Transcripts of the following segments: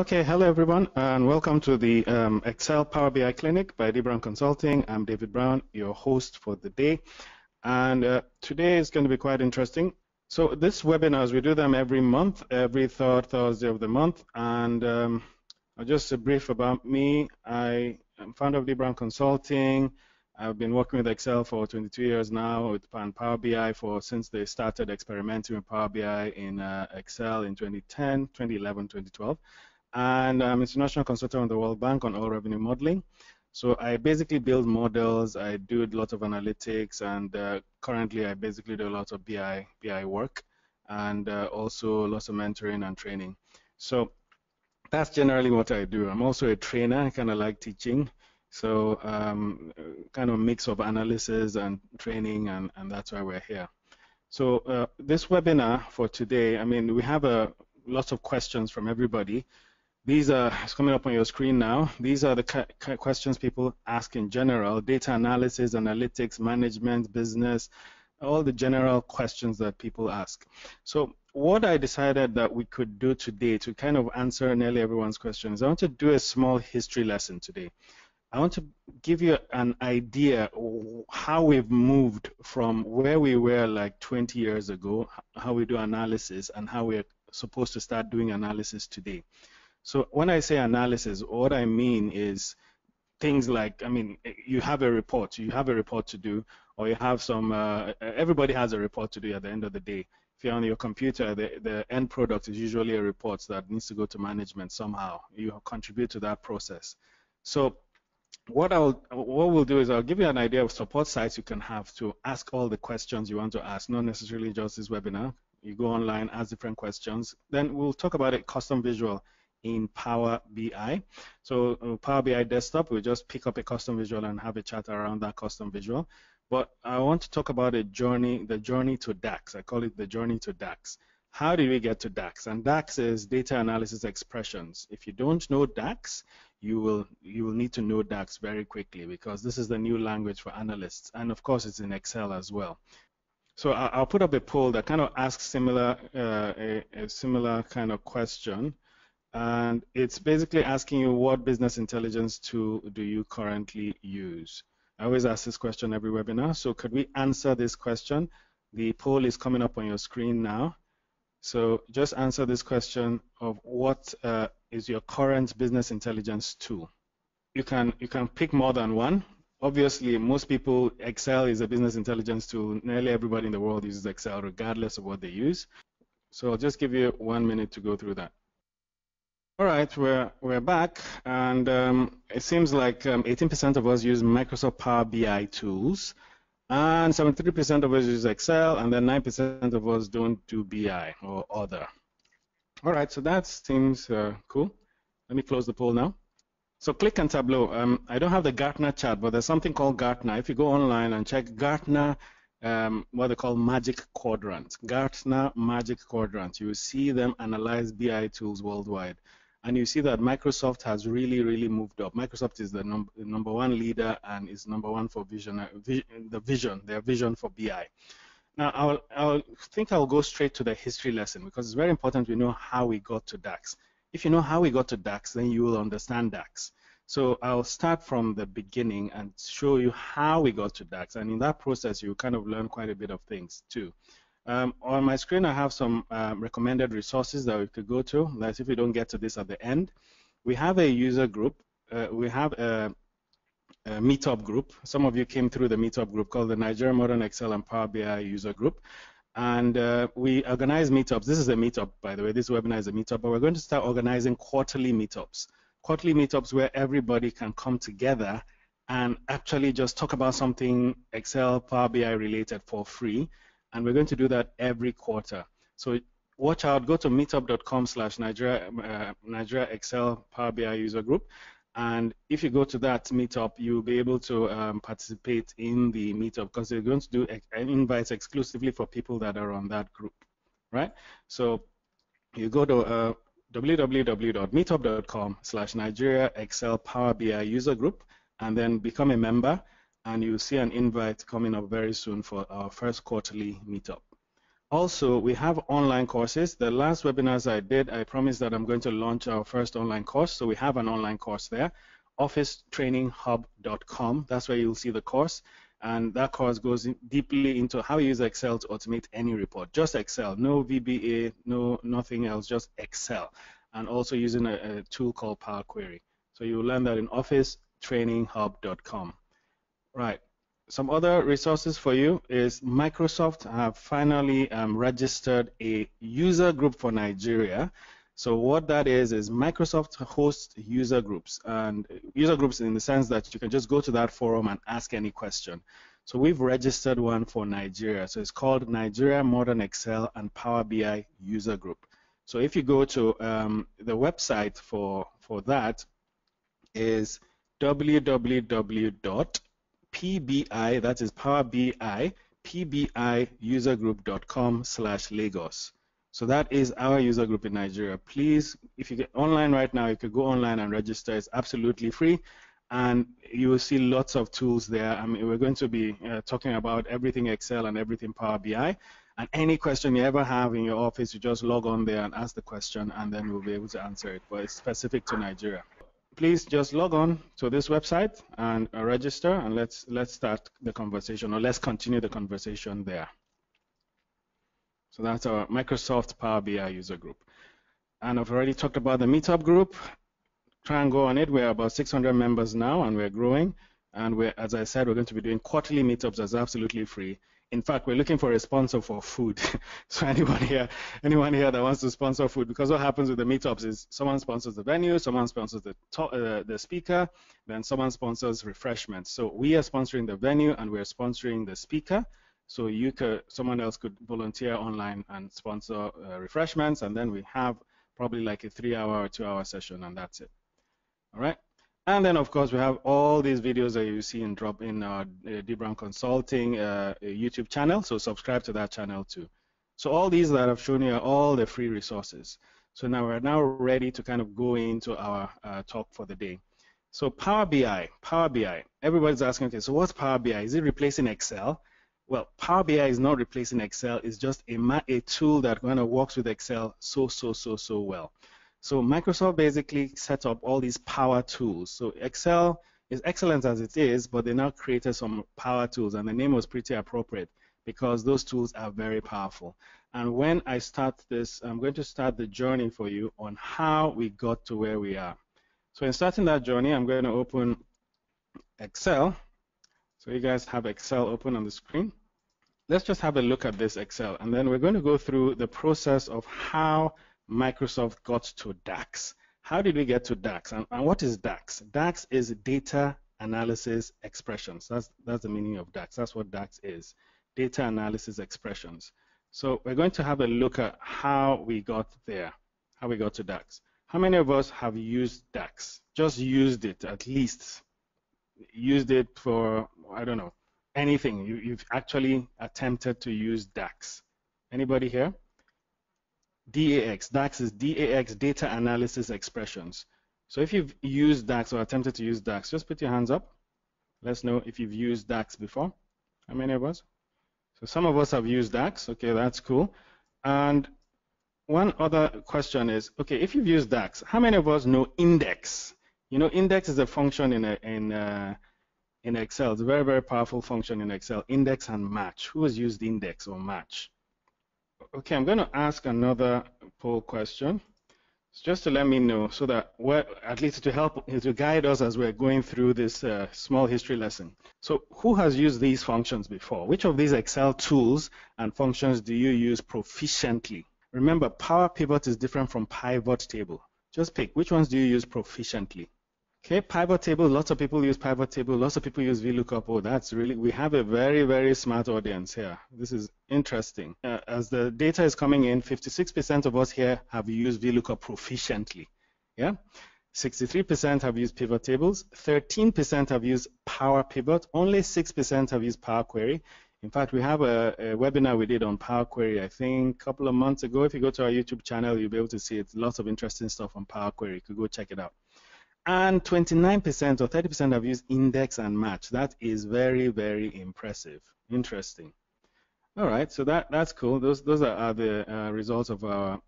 Okay, hello everyone, and welcome to the Excel Power BI Clinic by D-Brown Consulting. I'm David Brown, your host for the day, and today is going to be quite interesting. So this webinars, we do them every month, every third Thursday of the month, and just a brief about me. I am founder of D-Brown Consulting. I've been working with Excel for 22 years now, and Power BI since they started experimenting with Power BI in Excel in 2010, 2011, 2012. And I'm an international consultant with the World Bank on all revenue modeling. So I basically build models, I do a lot of analytics, and currently I basically do a lot of BI work, and also lots of mentoring and training. So that's generally what I do. I'm also a trainer. I kind of like teaching. So kind of mix of analysis and training, and that's why we're here. So this webinar for today, I mean, we have lots of questions from everybody. These are, it's coming up on your screen now. These are the questions people ask in general: data analysis, analytics, management, business, all the general questions that people ask. So what I decided that we could do today to kind of answer nearly everyone's questions, I want to do a small history lesson today. I want to give you an idea how we've moved from where we were like 20 years ago, how we do analysis, and how we're supposed to start doing analysis today. So when I say analysis, what I mean is things like, I mean, you have a report to do, or you have some, everybody has a report to do at the end of the day. If you're on your computer, the end product is usually a report that needs to go to management somehow. You contribute to that process. So what we'll do is I'll give you an idea of support sites you can have to ask all the questions you want to ask, not necessarily just this webinar. You go online, ask different questions. Then we'll talk about a custom visual in Power BI. So Power BI desktop, we'll just pick up a custom visual and have a chat around that custom visual. But I want to talk about the journey to DAX. I call it the journey to DAX. How did we get to DAX? And DAX is data analysis expressions. If you don't know DAX, you will need to know DAX very quickly, because this is the new language for analysts. And of course, it's in Excel as well. So I'll put up a poll that kind of asks similar, a similar kind of question. And it's basically asking you, what business intelligence tool do you currently use? I always ask this question every webinar, so could we answer this question? The poll is coming up on your screen now. So just answer this question of what is your current business intelligence tool? You can pick more than one. Obviously, most people, Excel is a business intelligence tool. Nearly everybody in the world uses Excel, regardless of what they use. So I'll just give you 1 minute to go through that. All right, we're back, and it seems like 18% of us use Microsoft Power BI tools, and 73% of us use Excel, and then 9% of us don't do BI or other. All right, so that seems cool. Let me close the poll now. So click on Tableau. I don't have the Gartner chart, but there's something called Gartner. If you go online and check Gartner, what they call Magic Quadrant, Gartner Magic Quadrant, you will see them analyze BI tools worldwide. And you see that Microsoft has really, really moved up. Microsoft is the number one leader, and is number one for their vision for BI. Now, I think I'll go straight to the history lesson, because it's very important we know how we got to DAX. If you know how we got to DAX, then you will understand DAX. So I'll start from the beginning and show you how we got to DAX. And in that process, you kind of learn quite a bit of things too. On my screen, I have some recommended resources that we could go to. That's if we don't get to this at the end. We have a user group. We have a meetup group. Some of you came through the meetup group called the Nigerian Modern Excel and Power BI user group. And we organize meetups. This is a meetup, by the way. This webinar is a meetup, but we're going to start organizing quarterly meetups. Quarterly meetups where everybody can come together and actually just talk about something Excel, Power BI related for free. And we're going to do that every quarter. So watch out, go to meetup.com/Nigeria Excel Power BI user group. And if you go to that meetup, you'll be able to participate in the meetup, because they're going to do invites exclusively for people that are on that group, right? So you go to www.meetup.com/Nigeria Excel Power BI user group, and then become a member. And you'll see an invite coming up very soon for our first quarterly meetup. Also, we have online courses. The last webinars I did, I promised that I'm going to launch our first online course, so we have an online course there, officetraininghub.com. That's where you'll see the course, and that course goes deeply into how you use Excel to automate any report. Just Excel, no VBA, no nothing else, just Excel, and also using a tool called Power Query. So you'll learn that in officetraininghub.com. Right. Some other resources for you is Microsoft have finally registered a user group for Nigeria. So what that is Microsoft hosts user groups, and user groups in the sense that you can just go to that forum and ask any question. So we've registered one for Nigeria. So it's called Nigerian Modern Excel and Power BI user group. So if you go to the website for that is www.pbi, that is Power BI, pbiusergroup.com/Lagos. So that is our user group in Nigeria. Please, if you get online right now, you could go online and register. It's absolutely free, and you will see lots of tools there. I mean, we're going to be talking about everything Excel and everything Power BI, and any question you ever have in your office, you just log on there and ask the question, and then we'll be able to answer it, but it's specific to Nigeria. Please just log on to this website and register, and let's start the conversation, or let's continue the conversation there. So that's our Microsoft Power BI user group. And I've already talked about the meetup group. Try and go on it. We're about 600 members now, and we're growing. And we're, as I said, we're going to be doing quarterly meetups as absolutely free. In fact, we're looking for a sponsor for food. So anyone here that wants to sponsor food, because what happens with the meetups is someone sponsors the venue, someone sponsors the speaker, then someone sponsors refreshments. So we are sponsoring the venue and we're sponsoring the speaker. So you could, someone else could volunteer online and sponsor refreshments, and then we have probably like a 3-hour or 2-hour session, and that's it. All right. And then, of course, we have all these videos that you see in our D-Brown Consulting YouTube channel, so subscribe to that channel too. So all these that I've shown you are all the free resources. So now we're ready to kind of go into our talk for the day. So Power BI. Everybody's asking, okay, so what's Power BI? Is it replacing Excel? Well, Power BI is not replacing Excel. It's just a tool that kind of works with Excel so well. So Microsoft basically set up all these power tools. So Excel is excellent as it is, but they now created some power tools, and the name was pretty appropriate because those tools are very powerful. And when I start this, I'm going to start the journey for you on how we got to where we are. So in starting that journey, I'm going to open Excel. So you guys have Excel open on the screen. Let's just have a look at this Excel, and then we're going to go through the process of how Microsoft got to DAX. How did we get to DAX? And what is DAX? DAX is data analysis expressions. That's the meaning of DAX. That's what DAX is, data analysis expressions. So we're going to have a look at how we got there, how we got to DAX. How many of us have used DAX? Just used it, at least. Used it for, I don't know, anything. You've actually attempted to use DAX. Anybody here? DAX. DAX is DAX, Data Analysis Expressions. So if you've used DAX or attempted to use DAX, just put your hands up. Let's know if you've used DAX before. How many of us? So some of us have used DAX. Okay, that's cool. And one other question is, okay, if you've used DAX, how many of us know INDEX? You know, INDEX is a function in Excel. It's a very, very powerful function in Excel. INDEX and MATCH. Who has used INDEX or MATCH? Okay, I'm going to ask another poll question, just to let me know, so that we're, at least to help, to guide us as we're going through this small history lesson. So who has used these functions before? Which of these Excel tools and functions do you use proficiently? Remember, Power Pivot is different from Pivot Table. Just pick, which ones do you use proficiently? Okay, Pivot Table, lots of people use Pivot Table, lots of people use VLOOKUP. Oh, that's really, we have a very, very smart audience here. This is interesting. As the data is coming in, 56% of us here have used VLOOKUP proficiently. Yeah, 63% have used Pivot Tables, 13% have used Power Pivot, only 6% have used Power Query. In fact, we have a webinar we did on Power Query, I think, a couple of months ago. If you go to our YouTube channel, you'll be able to see it. Lots of interesting stuff on Power Query. You could go check it out. And 29% or 30% have used INDEX and MATCH. That is very, very impressive. Interesting. All right, so that's cool. Those are the results of our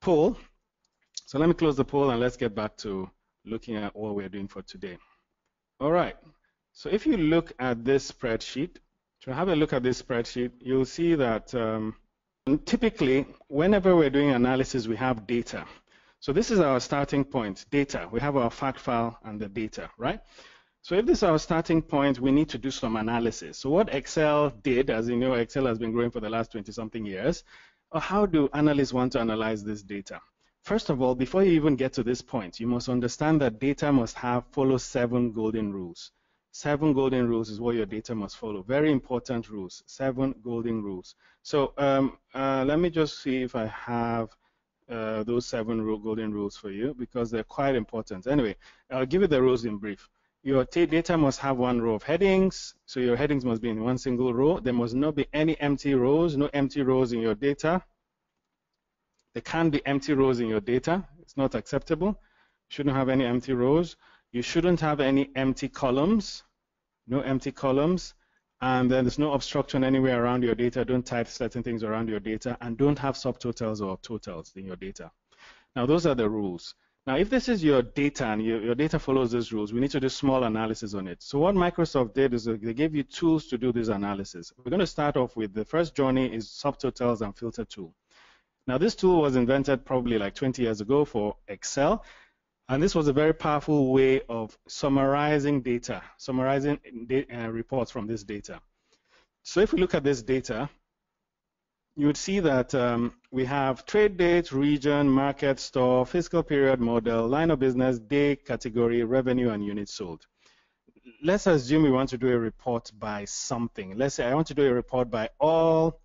poll. So let me close the poll and let's get back to looking at what we're doing for today. All right, so if you look at this spreadsheet, to have a look at this spreadsheet, you'll see that typically whenever we're doing analysis, we have data. So this is our starting point, data. We have our fact file and the data, right? So if this is our starting point, we need to do some analysis. So what Excel did, as you know, Excel has been growing for the last 20-something years. How do analysts want to analyze this data? First of all, before you even get to this point, you must understand that data must follow 7 golden rules. 7 golden rules is what your data must follow. Very important rules, 7 golden rules. So let me just see if I have those 7 golden rules for you, because they're quite important. Anyway, I'll give you the rules in brief. Your data must have 1 row of headings, so your headings must be in 1 single row. There must not be any empty rows, no empty rows in your data. There can't be empty rows in your data. It's not acceptable. You shouldn't have any empty rows. You shouldn't have any empty columns, no empty columns. And then there's no obstruction anywhere around your data. Don't type certain things around your data. And don't have subtotals or totals in your data. Now, those are the rules. Now, if this is your data and your data follows these rules, we need to do small analysis on it. So what Microsoft did is they gave you tools to do this analysis. We're going to start off with the first journey is subtotals and filter tool. Now, this tool was invented probably like 20 years ago for Excel, and this was a very powerful way of summarizing data, summarizing reports from this data. So if we look at this data, you would see that we have trade date, region, market, store, fiscal period, model, line of business, day, category, revenue, and units sold. Let's assume we want to do a report by something. Let's say I want to do a report by all,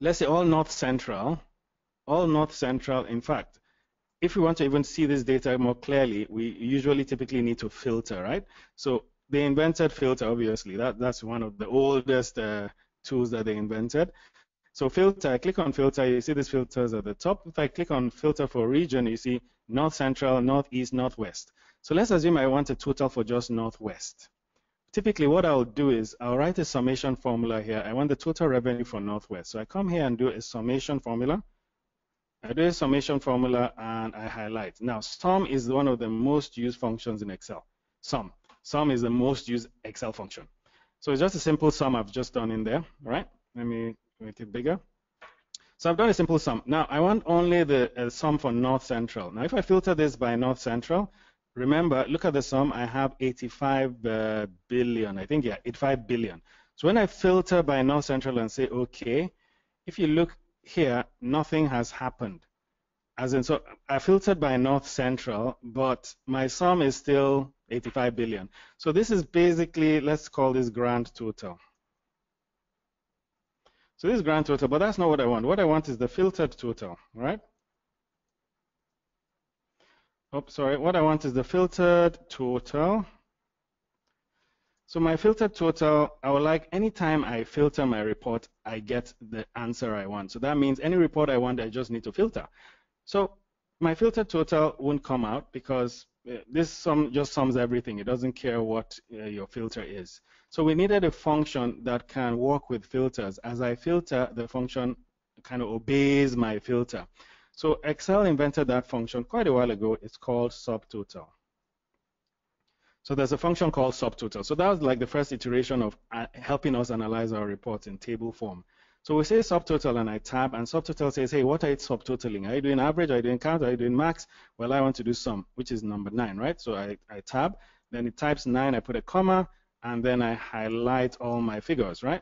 let's say all North Central, in fact. If we want to even see this data more clearly, we usually typically need to filter, right? So they invented filter, obviously. That's one of the oldest tools that they invented. So filter, I click on filter, you see these filters at the top. If I click on filter for region, you see north central, northeast, northwest. So let's assume I want a total for just northwest. Typically what I'll do is I'll write a summation formula here. I want the total revenue for northwest. So I come here and do a summation formula. I do a summation formula and I highlight. Now sum is one of the most used functions in Excel. Sum. Sum is the most used Excel function. So it's just a simple sum I've just done in there, right? Let me make it bigger. So I've done a simple sum. Now I want only the sum for North Central. Now if I filter this by North Central, remember, look at the sum, I have 85 billion, I think, yeah, 85 billion. So when I filter by North Central and say okay, if you look here, nothing has happened. As in, so I filtered by North Central, but my sum is still 85 billion. So this is basically, let's call this grand total. So this is grand total, but that's not what I want. What I want is the filtered total, right? Oh, sorry. What I want is the filtered total. So my filtered total, I would like any time I filter my report, I get the answer I want. So that means any report I want, I just need to filter. So my filtered total won't come out because this sum just sums everything. It doesn't care what your filter is. So we needed a function that can work with filters. As I filter, the function kind of obeys my filter. So Excel invented that function quite a while ago. It's called subtotal. So there's a function called subtotal. So that was like the first iteration of helping us analyze our reports in table form. So we say subtotal and I tab, and subtotal says, hey, what are you subtotaling? Are you doing average? Are you doing count? Are you doing max? Well, I want to do sum, which is number 9, right? So I tab, then it types 9, I put a comma, and then I highlight all my figures, right?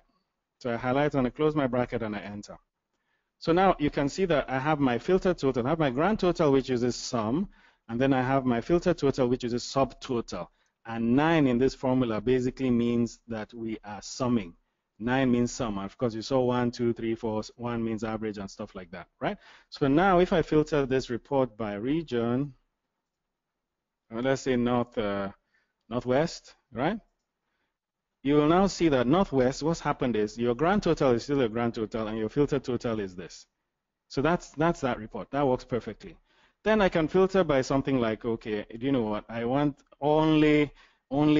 So I highlight and I close my bracket and I enter. So now you can see that I have my filter total, I have my grand total, which uses sum, and then I have my filter total, which uses subtotal. And 9 in this formula basically means that we are summing. 9 means sum. Of course, you saw 1, 2, 3, 4. 1 means average and stuff like that, right? So now if I filter this report by region, let's say northwest, right? You will now see that northwest, what's happened is your grand total is still a grand total and your filter total is this. So that's that report. That works perfectly. Then I can filter by something like, okay, do you know what? I want only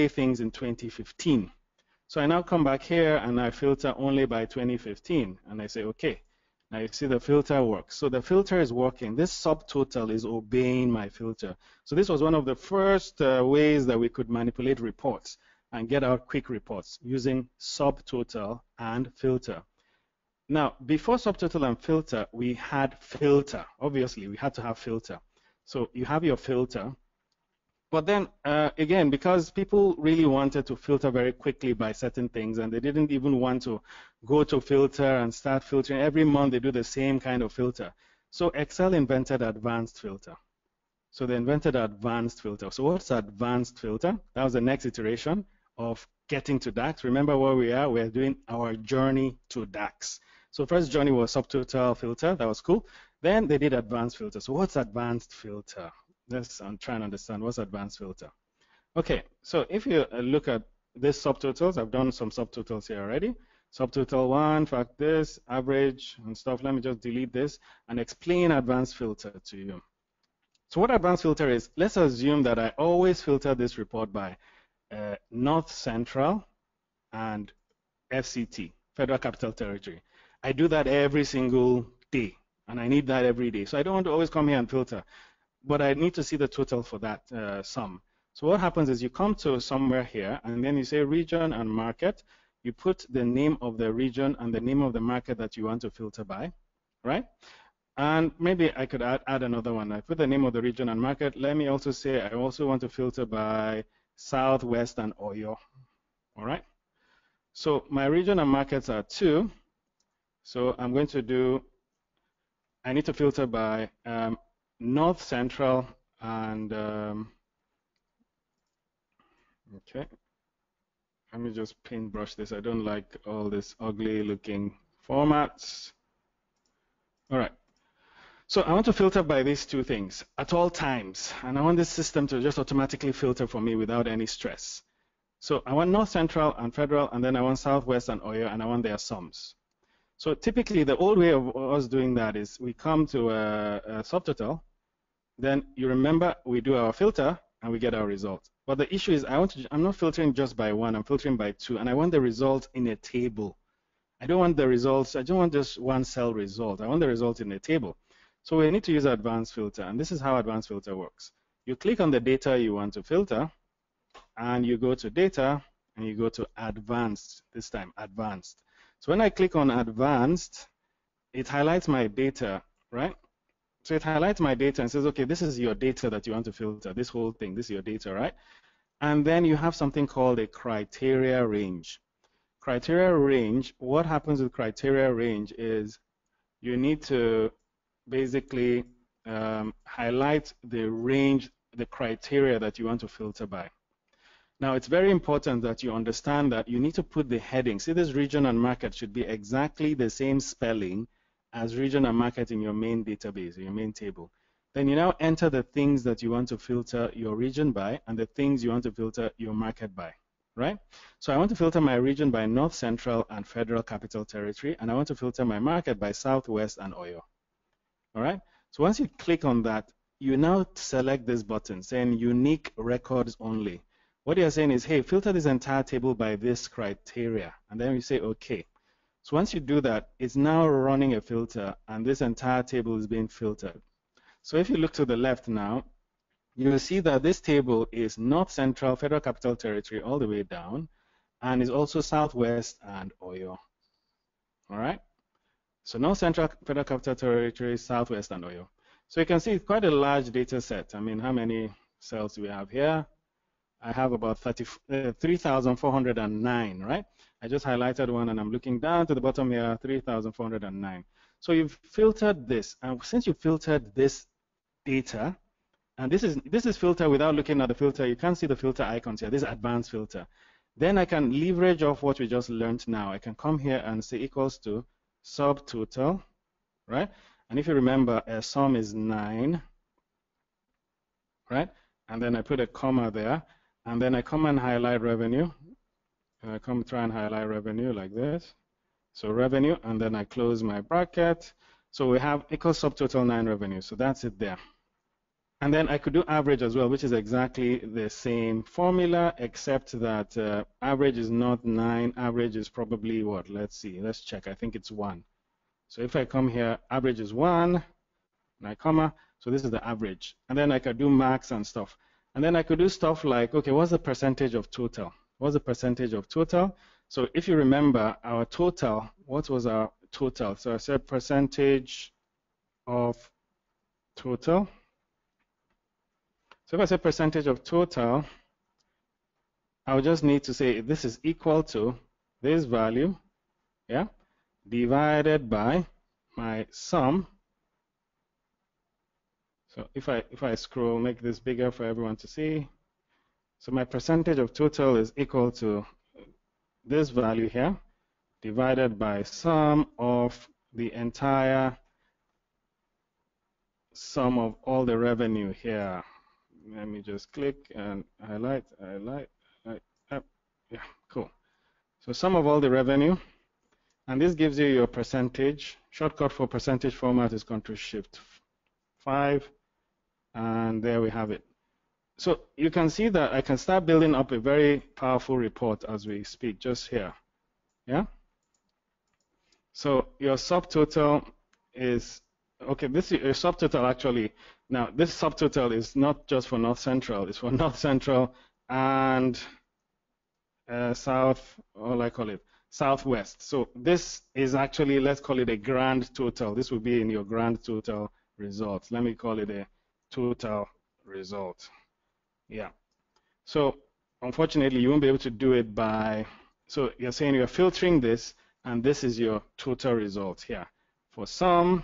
things in 2015. So I now come back here and I filter only by 2015 and I say okay. Now you see the filter works. So the filter is working. This subtotal is obeying my filter. So this was one of the first ways that we could manipulate reports and get out quick reports using subtotal and filter. Now before subtotal and filter we had filter. Obviously we had to have filter. So you have your filter. But then, again, because people really wanted to filter very quickly by certain things and they didn't even want to go to filter and start filtering. Every month they do the same kind of filter. So Excel invented advanced filter. So they invented advanced filter. So what's advanced filter? That was the next iteration of getting to DAX. Remember where we are? We're doing our journey to DAX. So first journey was subtotal filter. That was cool. Then they did advanced filter. So what's advanced filter? Let's try and understand what's advanced filter. Okay, so if you look at this subtotals, I've done some subtotals here already. Subtotal one, fact this, average and stuff. Let me just delete this and explain advanced filter to you. So what advanced filter is, let's assume that I always filter this report by North Central and FCT, Federal Capital Territory. I do that every single day and I need that every day. So I don't want to always come here and filter. But I need to see the total for that sum. So what happens is you come to somewhere here and then you say region and market. You put the name of the region and the name of the market that you want to filter by, right? And maybe I could add another one. I put the name of the region and market. Let me also say I also want to filter by Southwest and Oyo, all right? So my region and markets are two. So I'm going to do, I need to filter by North Central and okay, let me just paintbrush this. I don't like all this ugly looking formats. All right, so I want to filter by these two things at all times and I want this system to just automatically filter for me without any stress. So I want North Central and Federal and then I want Southwest and Oyo and I want their sums. So typically the old way of us doing that is we come to a subtotal, then you remember we do our filter and we get our result. But the issue is I'm not filtering just by one, I'm filtering by two and I want the result in a table. I don't want the results, I don't want just one cell result, I want the result in a table. So we need to use advanced filter and this is how advanced filter works. You click on the data you want to filter and you go to data and you go to advanced, this time advanced. So when I click on advanced, it highlights my data, right? So it highlights my data and says, okay, this is your data that you want to filter, this whole thing, this is your data, right? And then you have something called a criteria range. Criteria range, what happens with criteria range is you need to basically highlight the range, the criteria that you want to filter by. Now, it's very important that you understand that you need to put the heading. See, this region and market should be exactly the same spelling as region and market in your main database, your main table. Then you now enter the things that you want to filter your region by and the things you want to filter your market by, right? So I want to filter my region by North Central and Federal Capital Territory, and I want to filter my market by Southwest and Oyo, all right? So once you click on that, you now select this button saying unique records only. What you're saying is, hey, filter this entire table by this criteria, and then you say okay. So once you do that, it's now running a filter, and this entire table is being filtered. So if you look to the left now, you will see that this table is North Central, Federal Capital Territory all the way down, and is also Southwest and Oyo. All right? So North Central, Federal Capital Territory, Southwest and Oyo. So you can see it's quite a large data set. I mean, how many cells do we have here? I have about 3,409, right? I just highlighted one and I'm looking down to the bottom here, 3,409. So you've filtered this, and since you filtered this data, and this is filter without looking at the filter, you can't see the filter icons here, this is advanced filter. Then I can leverage off what we just learned now. I can come here and say equals to subtotal, right? And if you remember, a sum is 9, right? And then I put a comma there. And then I come and highlight revenue. And I come try and highlight revenue like this. So revenue, and then I close my bracket. So we have equals subtotal 9 revenue. So that's it there. And then I could do average as well, which is exactly the same formula, except that average is not 9. Average is probably what? Let's see. Let's check. I think it's 1. So if I come here, average is 1, and I comma. So this is the average. And then I could do max and stuff. And then I could do stuff like, okay, what's the percentage of total? What's the percentage of total? So if you remember our total, what was our total? So I said percentage of total. So if I say percentage of total, I would just need to say this is equal to this value, yeah, divided by my sum. So if I scroll, make this bigger for everyone to see. So my percentage of total is equal to this value here, divided by sum of the entire sum of all the revenue here. Let me just click and highlight, yeah, cool. So sum of all the revenue, and this gives you your percentage. Shortcut for percentage format is Ctrl+Shift+5, and there we have it. So you can see that I can start building up a very powerful report as we speak, just here, yeah? So your subtotal is, okay, this is your subtotal actually. Now, this subtotal is not just for North Central. It's for North Central and South, all I call it, Southwest. So this is actually, let's call it a grand total. This will be in your grand total results. Let me call it a total result. Yeah. So unfortunately, you won't be able to do it by, so you're saying you're filtering this, and this is your total result here. For sum,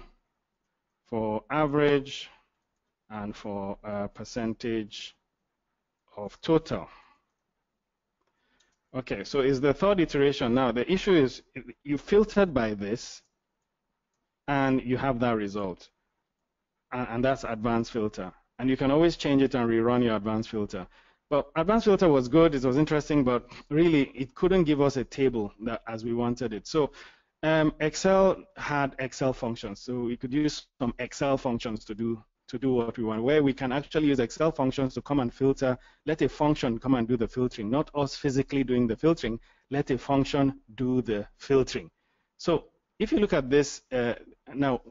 for average, and for percentage of total. Okay, so it's the third iteration. Now, the issue is you filtered by this, and you have that result. And that's advanced filter. And you can always change it and rerun your advanced filter. But advanced filter was good. It was interesting, but really, it couldn't give us a table that as we wanted it. So Excel had Excel functions. So we could use some Excel functions to do what we want, where we can actually use Excel functions to come and filter, let a function come and do the filtering, not us physically doing the filtering, let a function do the filtering. So if you look at this, now,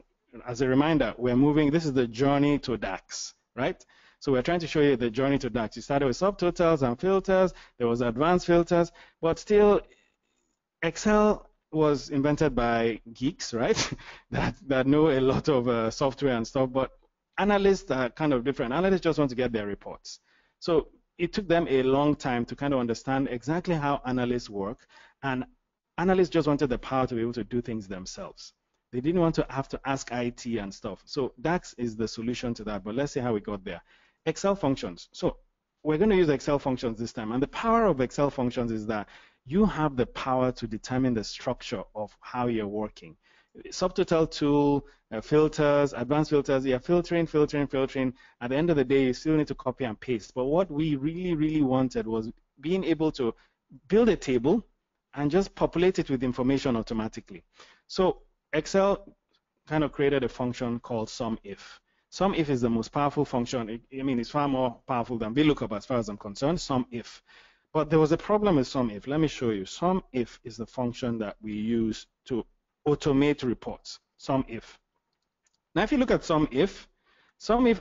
as a reminder, we're moving, this is the journey to DAX, right? So we're trying to show you the journey to DAX. You started with subtotals and filters, there was advanced filters, but still, Excel was invented by geeks, right? that know a lot of software and stuff, but analysts are kind of different. Analysts just want to get their reports. So it took them a long time to kind of understand exactly how analysts work, and analysts just wanted the power to be able to do things themselves. They didn't want to have to ask IT and stuff. So DAX is the solution to that, but let's see how we got there. Excel functions. So we're going to use Excel functions this time, and the power of Excel functions is that you have the power to determine the structure of how you're working. Subtotal tool, filters, advanced filters, yeah, filtering. At the end of the day, you still need to copy and paste. But what we really, really wanted was being able to build a table and just populate it with information automatically. So Excel kind of created a function called SUMIF. SUMIF is the most powerful function. I mean, it's far more powerful than VLOOKUP as far as I'm concerned, SUMIF. But there was a problem with SUMIF. Let me show you. SUMIF is the function that we use to automate reports, SUMIF. Now if you look at SUMIF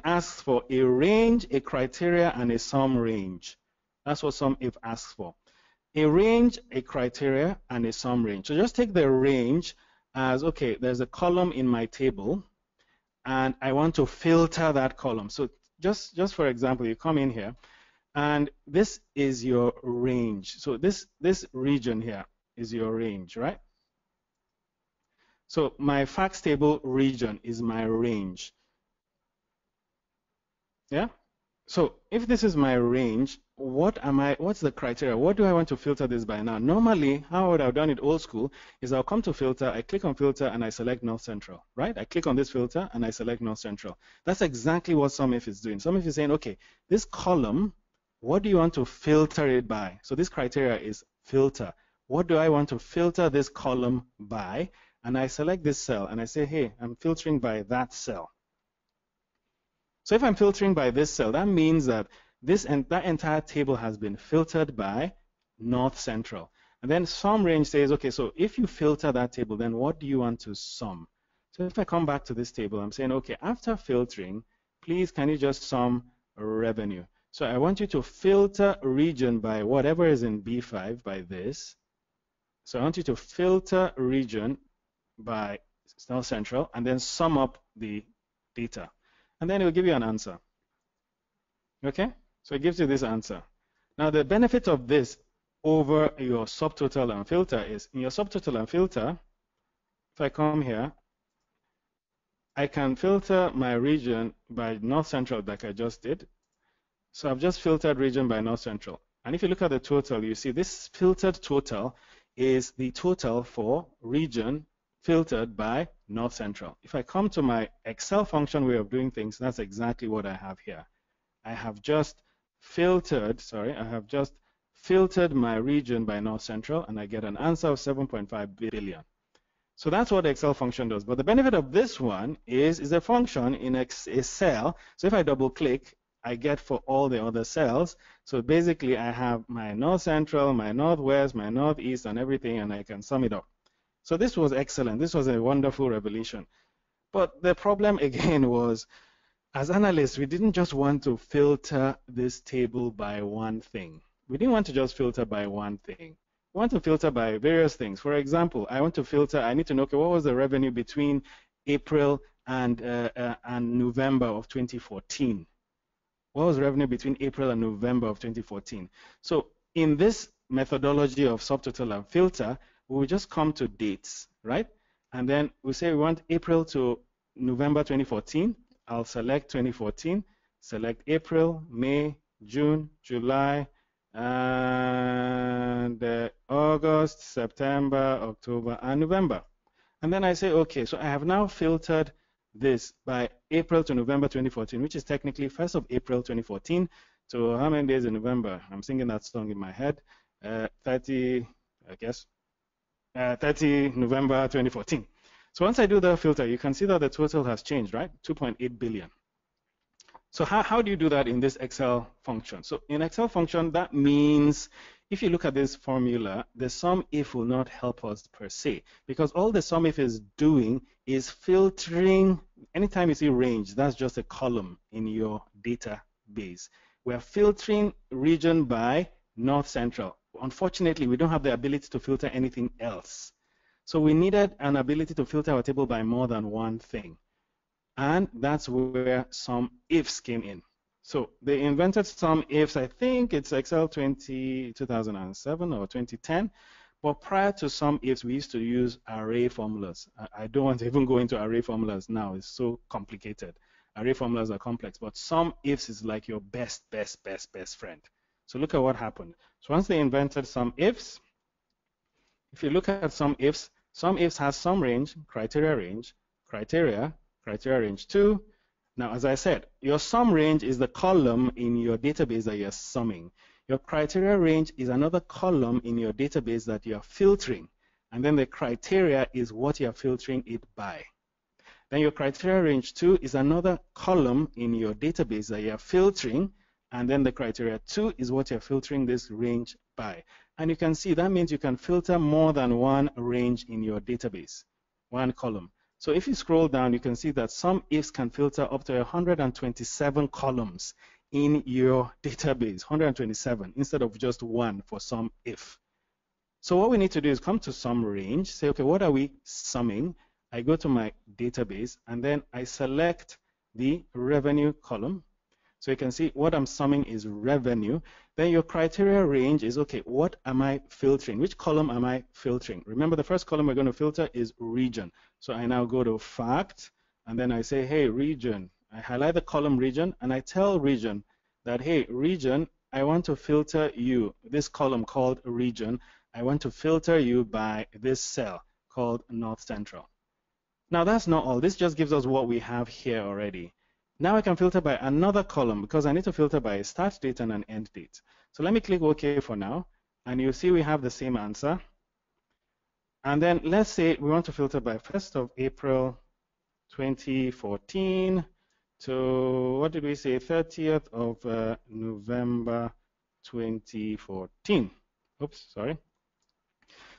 asks for a range, a criteria, and a sum range. That's what SUMIF asks for. A range, a criteria, and a sum range. So just take the range as, okay, there's a column in my table, and I want to filter that column. So just for example, you come in here, and this is your range. So this region here is your range, right? So my facts table region is my range. Yeah? So if this is my range, what's the criteria? What do I want to filter this by now? Normally, how I would have done it old school is I'll come to filter, I click on filter, and I select North Central, right? I click on this filter, and I select North Central. That's exactly what SUMIF is doing. SUMIF is saying, okay, this column, what do you want to filter it by? So this criteria is filter. What do I want to filter this column by? And I select this cell, and I say, hey, I'm filtering by that cell. So if I'm filtering by this cell, that means that that entire table has been filtered by North Central. And then sum range says, okay, so if you filter that table, then what do you want to sum? So if I come back to this table, I'm saying, okay, after filtering, please can you just sum revenue? So I want you to filter region by whatever is in B5 by this. So I want you to filter region by North Central and then sum up the data. And then it will give you an answer. Okay? So it gives you this answer. Now the benefit of this over your subtotal and filter is, in your subtotal and filter, if I come here, I can filter my region by North Central like I just did. So I've just filtered region by North Central. And if you look at the total, you see this filtered total is the total for region filtered by North Central. If I come to my Excel function way of doing things, that's exactly what I have here. I have just filtered my region by North Central, and I get an answer of 7.5 billion. So that's what the Excel function does. But the benefit of this one is a function in a cell. So if I double click, I get for all the other cells. So basically, I have my North Central, my Northwest, my Northeast, and everything, and I can sum it up. So this was excellent. This was a wonderful revelation. But the problem again was, as analysts, we didn't just want to filter this table by one thing. We didn't want to just filter by one thing. We want to filter by various things. For example, I want to filter, I need to know, okay, what was the revenue between April and November of 2014? What was revenue between April and November of 2014? So in this methodology of subtotal and filter, we'll just come to dates, right? And then we say we want April to November 2014. I'll select 2014, select April, May, June, July, and August, September, October, and November. And then I say, okay, so I have now filtered this by April to November 2014, which is technically 1st of April 2014 to how many days in November? I'm singing that song in my head. 30, I guess. 30 November 2014. So once I do the filter, you can see that the total has changed, right? 2.8 billion. So how do you do that in this Excel function? So in Excel function, that means if you look at this formula, the SUMIF will not help us per se, because all the SUMIF is doing is filtering. Anytime you see range, that's just a column in your database. We're filtering region by North Central. Unfortunately, we don't have the ability to filter anything else. So we needed an ability to filter our table by more than one thing. And that's where SUMIFS came in. So they invented SUMIFS, I think it's Excel 2007 or 2010. But prior to SUMIFS, we used to use array formulas. I don't want to even go into array formulas now. It's so complicated. Array formulas are complex. But SUMIFS is like your best friend. So look at what happened. So once they invented SUMIFS, if you look at SUMIFS, SUMIFS has sum range, criteria range, criteria range 2. Now, as I said, your sum range is the column in your database that you're summing. Your criteria range is another column in your database that you're filtering. And then the criteria is what you're filtering it by. Then your criteria range 2 is another column in your database that you're filtering. And then the criteria 2 is what you're filtering this range by. And you can see that means you can filter more than one range in your database, one column. So if you scroll down, you can see that SUMIFS can filter up to 127 columns in your database, 127, instead of just one for SUMIF. So what we need to do is come to sum range, say, okay, what are we summing? I go to my database, and then I select the revenue column. So you can see what I'm summing is revenue. Then your criteria range is, okay, what am I filtering? Which column am I filtering? Remember, the first column we're going to filter is region. So I now go to fact, and then I say, hey, region. I highlight the column region, and I tell region that, hey, region, I want to filter you, this column called region. I want to filter you by this cell called North Central. Now, that's not all. This just gives us what we have here already. Now I can filter by another column because I need to filter by a start date and an end date. So let me click OK for now, and you see we have the same answer. And then let's say we want to filter by 1st of April 2014 So what did we say? 30th of November 2014. Oops, sorry.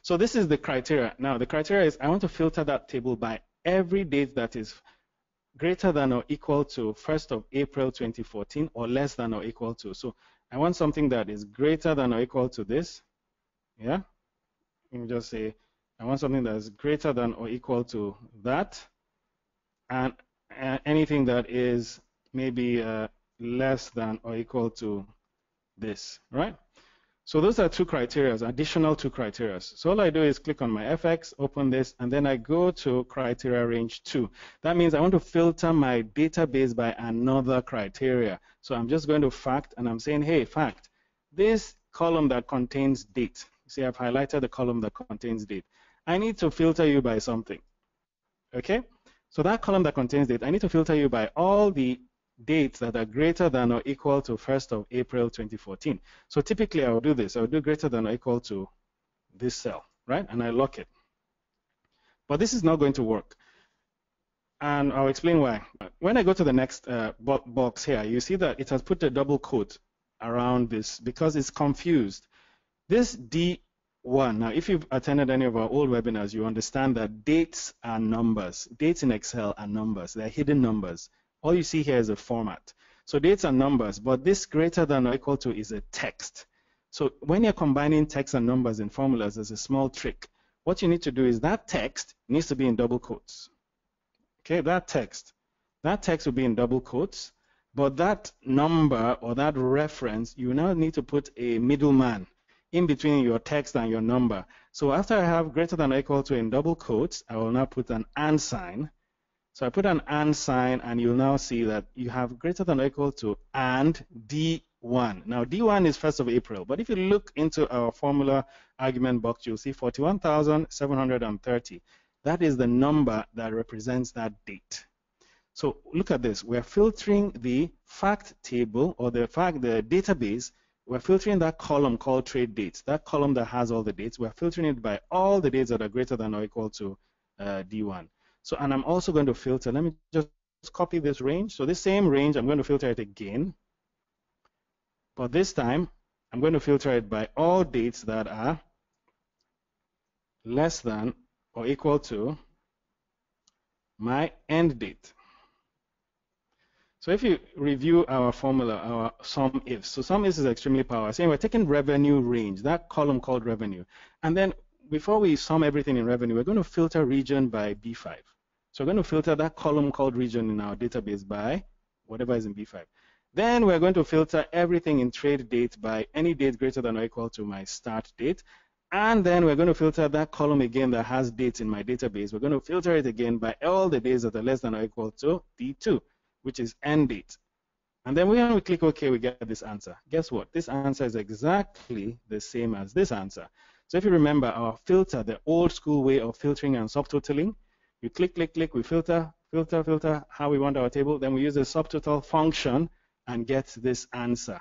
So this is the criteria. Now the criteria is I want to filter that table by every date that is greater than or equal to 1st of April 2014 or less than or equal to. So I want something that is greater than or equal to this. Yeah? Let me just say I want something that is greater than or equal to that, and anything that is maybe less than or equal to this, right? So those are two criteria, additional two criteria. So all I do is click on my FX, open this, and then I go to criteria range 2. That means I want to filter my database by another criteria. So I'm just going to fact, and I'm saying, hey, fact, this column that contains date. You see, I've highlighted the column that contains date. I need to filter you by something, okay? So that column that contains date, I need to filter you by all the dates that are greater than or equal to 1st of April 2014. So typically I will do this. I will do greater than or equal to this cell, right? And I lock it. But this is not going to work. And I'll explain why. When I go to the next box here, you see that it has put a double quote around this because it's confused. This D1, now if you've attended any of our old webinars, you understand that dates are numbers. Dates in Excel are numbers. They're hidden numbers. All you see here is a format. So dates are numbers, but this greater than or equal to is a text. So when you're combining text and numbers in formulas, there's a small trick. What you need to do is that text needs to be in double quotes. Okay, that text will be in double quotes, but that number or that reference, you now need to put a middleman in between your text and your number. So after I have greater than or equal to in double quotes, I will now put an and sign. So I put an and sign, and you'll now see that you have greater than or equal to and D1. Now, D1 is 1st of April, but if you look into our formula argument box, you'll see 41,730. That is the number that represents that date. So look at this. We're filtering the fact table or the database. We're filtering that column called trade dates, that column that has all the dates. We're filtering it by all the dates that are greater than or equal to D1. So, and I'm also going to filter. Let me just copy this range. So this same range, I'm going to filter it again. But this time, I'm going to filter it by all dates that are less than or equal to my end date. So if you review our formula, our SUMIFS. So SUMIFS is extremely powerful. Saying we're taking revenue range, that column called revenue. And then before we sum everything in revenue, we're going to filter region by B5. So we're going to filter that column called region in our database by whatever is in B5. Then we're going to filter everything in trade date by any date greater than or equal to my start date. And then we're going to filter that column again that has dates in my database. We're going to filter it again by all the days that are less than or equal to D2, which is end date. And then when we click OK, we get this answer. Guess what? This answer is exactly the same as this answer. So if you remember our filter, the old school way of filtering and subtotaling, you click, click, click, we filter, filter, filter, how we want our table, then we use the subtotal function and get this answer.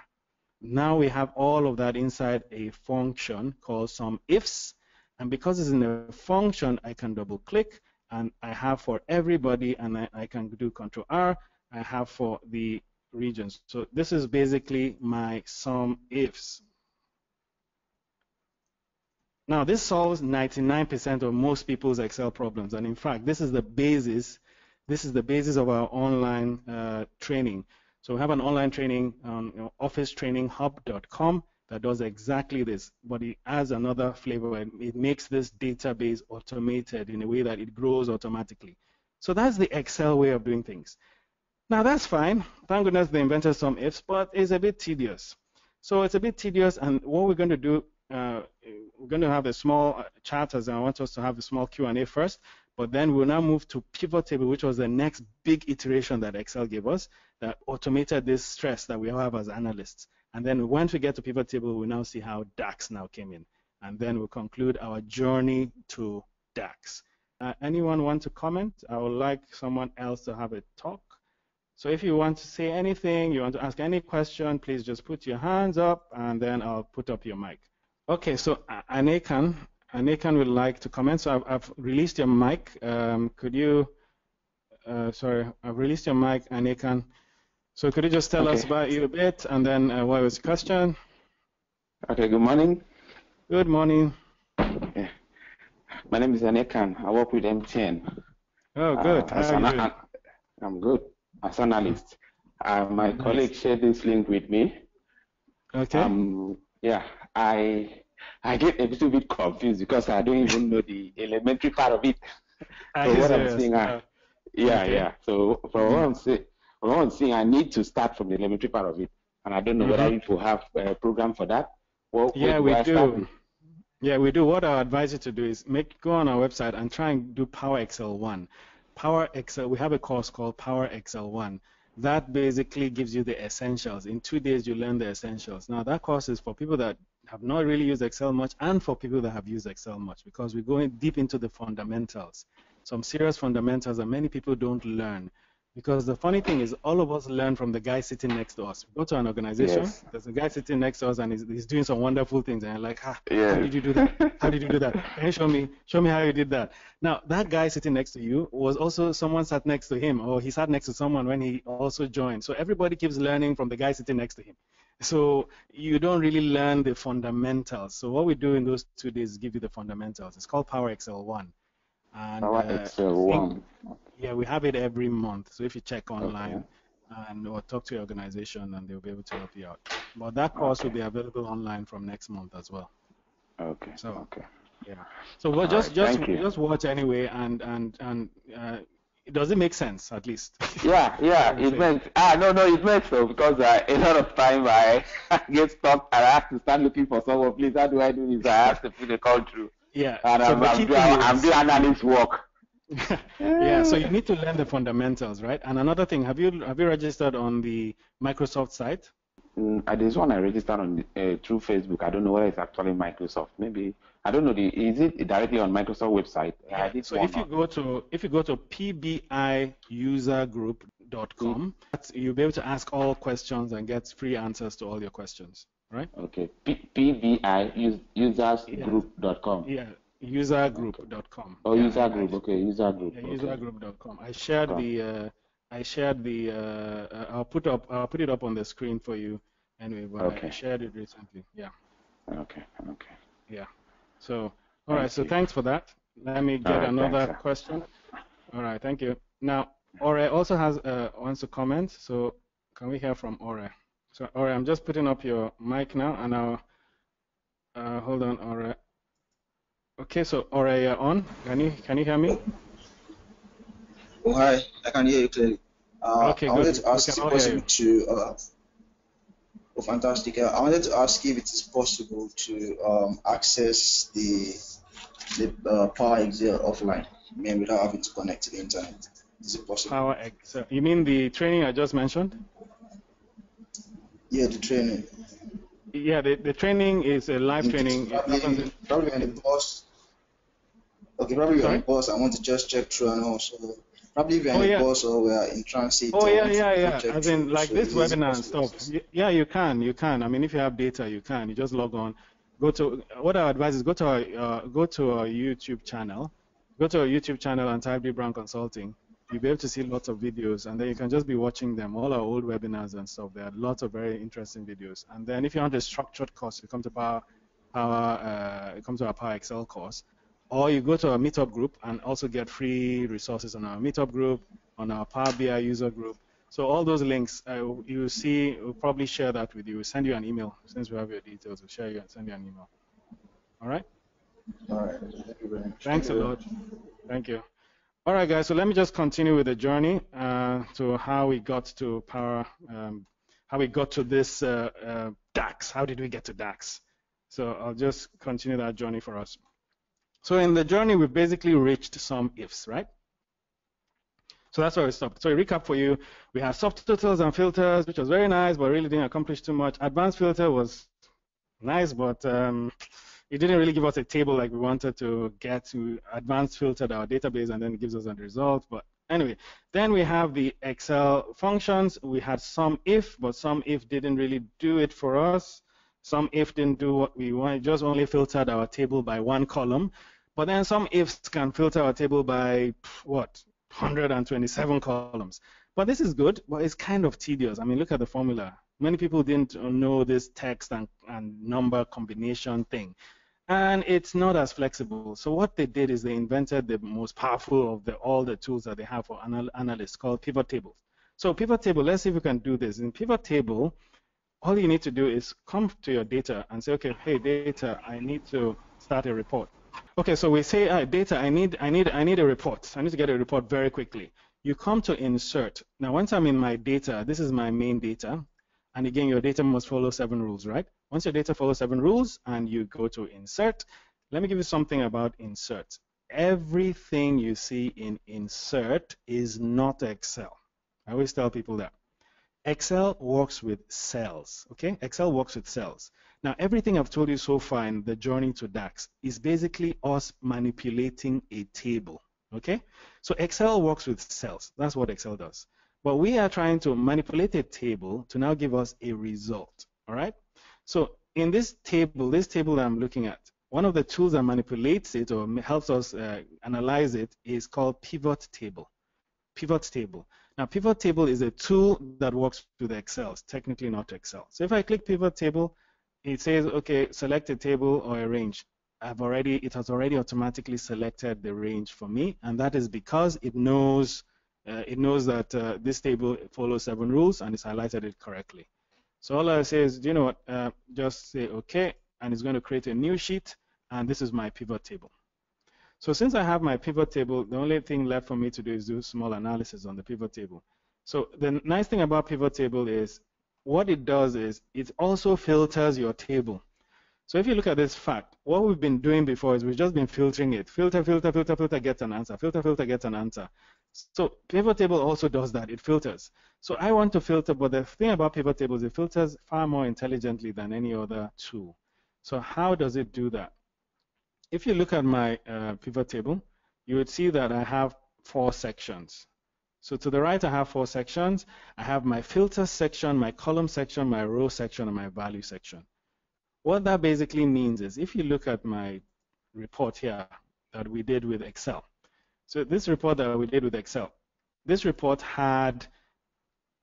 Now we have all of that inside a function called SUMIFS, and because it's in a function, I can double click, and I have for everybody, and I can do Control R, I have for the regions. So this is basically my SUMIFS. Now, this solves 99% of most people's Excel problems, and in fact, this is the basis. This is the basis of our online training. So we have an online training on officetraininghub.com that does exactly this, but it adds another flavor. It makes this database automated in a way that it grows automatically. So that's the Excel way of doing things. Now, that's fine. Thank goodness they invented SUMIFS, but it's a bit tedious. So it's a bit tedious, and what we're going to do, we're going to have a small chat, as I want us to have a small Q&A first, but then we'll now move to pivot table, which was the next big iteration that Excel gave us that automated this stress that we all have as analysts. And then once we get to pivot table, we'll now see how DAX now came in. And then we'll conclude our journey to DAX. Anyone want to comment? I would like someone else to have a talk. So if you want to say anything, you want to ask any question, please just put your hands up, and then I'll put up your mic. Okay, so Anyakan would like to comment. So I've released your mic. Could you sorry, I've released your mic, Anyakan. So could you just tell us about you a bit, and then what was the question? Okay, good morning. Good morning. Okay. My name is Anyakan. I work with MTN. Oh, good. I'm good. As an analyst. My colleague shared this link with me. Okay. Yeah, I get a little bit confused because I don't even know the elementary part of it. So what I'm saying, So for one thing, I need to start from the elementary part of it, and I don't know whether people have a program for that. What, yeah, we do. What I advise you to do is go on our website and try and do Power Excel 1. Power Excel, we have a course called Power Excel 1. That basically gives you the essentials. In 2 days, you learn the essentials. Now, that course is for people that have not really used Excel much and for people that have used Excel much, because we're going deep into the fundamentals, some serious fundamentals that many people don't learn. Because the funny thing is, all of us learn from the guy sitting next to us. We go to an organization, there's a guy sitting next to us, and he's doing some wonderful things, and you're like, how did you do that? How did you do that? Can you show me how you did that? Now, that guy sitting next to you was also someone sat next to him, or he sat next to someone when he also joined. So everybody keeps learning from the guy sitting next to him. So you don't really learn the fundamentals. So what we do in those 2 days is give you the fundamentals. It's called Power Excel 1. And, yeah, we have it every month. So if you check online and or talk to your organization, and they'll be able to help you out. But that course will be available online from next month as well. Okay. So So well, just watch anyway, and does it make sense at least? Yeah, it makes. It makes so because a lot of time I get stuck and I have to start looking for someone. Please, how do I do this? I have to put a call through. Yeah, and so I'm doing analyst work. Yeah, so you need to learn the fundamentals, right? And another thing, have you registered on the Microsoft site? There's one I registered on through Facebook. I don't know whether it's actually Microsoft. Maybe I don't know. Is it directly on Microsoft website? Yeah. So if you go to pbiusergroup.com, you'll be able to ask all questions and get free answers to all your questions. Right? Okay. pbiusergroup.com. Yeah, usergroup.com. Oh, yeah, usergroup. Okay, usergroup. Yeah, usergroup.com. I shared I'll put it up on the screen for you anyway. But I shared it recently. Yeah. Okay. Yeah. So, all right. So thanks for that. Let me get another question. All right. Thank you. Now, Ore also wants to comment. So, can we hear from Ore? So, Ore, I'm just putting up your mic now, and I'll hold on, Ore. Okay, so Ore, you're on. Can you hear me? Oh, hi. I can hear you clearly. Okay, I wanted to ask if it's possible to. Oh, fantastic! I wanted to ask if it is possible to access the Power Excel offline, without having to connect to the internet. Is it possible? Power Excel. You mean the training I just mentioned? Yeah, the training. Yeah, the training is a live training. Probably on the bus. Okay, probably on the bus. I want to just check through and also. Probably if you're on the bus or we're in transit. Oh, yeah. As in, like this webinar and stuff. Yeah, you can. I mean, if you have data, you can. You just log on. What I advise is go to our YouTube channel. Go to our YouTube channel and type D-Brown Consulting. You'll be able to see lots of videos, and then you can just be watching them, all our old webinars and stuff. There are lots of very interesting videos. And then if you want a structured course, you come to our Power Excel course, or you go to our meetup group and also get free resources on our meetup group, on our Power BI user group. So all those links, you'll see, we'll probably share that with you. We'll send you an email. Since we have your details, we'll share you and send you an email. All right? All right. Thank you very much. Thanks a lot. Thank you. All right, guys. So let me just continue with the journey to how we got to Power, how we got to this DAX. How did we get to DAX? So I'll just continue that journey for us. So in the journey, we've basically reached some ifs, right? So that's where we stopped. So a recap for you: we have subtotals and filters, which was very nice, but really didn't accomplish too much. Advanced filter was nice, but it didn't really give us a table like we wanted to get. To advanced filtered our database, and then it gives us a result. But anyway, then we have the Excel functions. We had SUMIF, but SUMIF didn't really do it for us. SUMIF didn't do what we wanted. Just only filtered our table by one column. But then SUMIFs can filter our table by what? 127 columns. But this is good, but it's kind of tedious. I mean, look at the formula. Many people didn't know this text and number combination thing. And it's not as flexible. So what they did is they invented the most powerful of all the tools that they have for analysts called pivot tables. So pivot table, let's see if we can do this. In pivot table, all you need to do is come to your data and say, okay, hey, data, I need to start a report. Okay, so we say, data, I need a report. I need to get a report very quickly. You come to insert. Now, once I'm in my data, this is my main data. And again, your data must follow 7 rules, right? Once your data follows 7 rules and you go to insert, let me give you something about insert. Everything you see in insert is not Excel. I always tell people that. Excel works with cells, okay? Excel works with cells. Now, everything I've told you so far in the journey to DAX is basically us manipulating a table, okay? So Excel works with cells. That's what Excel does. But we are trying to manipulate a table to now give us a result, all right? So in this table that I'm looking at, one of the tools that manipulates it or helps us analyze it is called pivot table. Pivot table. Now, pivot table is a tool that works with Excel, technically not Excel. So if I click pivot table, it says, okay, select a table or a range. It has already automatically selected the range for me, and that is because it knows that this table follows 7 rules and it's highlighted it correctly. So all I say is, do you know what? Just say okay, and it's going to create a new sheet, and this is my pivot table. So since I have my pivot table, the only thing left for me to do is do small analysis on the pivot table. So the nice thing about pivot table is what it does is it also filters your table. So if you look at this fact, what we've been doing before is we've just been filtering it. Filter, filter, filter, filter, get an answer. Filter, filter, get an answer. So pivot table also does that. It filters. So I want to filter, but the thing about pivot table is it filters far more intelligently than any other tool. So how does it do that? If you look at my pivot table, you would see that I have 4 sections. So to the right, I have 4 sections. I have my filter section, my column section, my row section, and my value section. What that basically means is if you look at my report here that we did with Excel. So this report that we did with Excel, this report had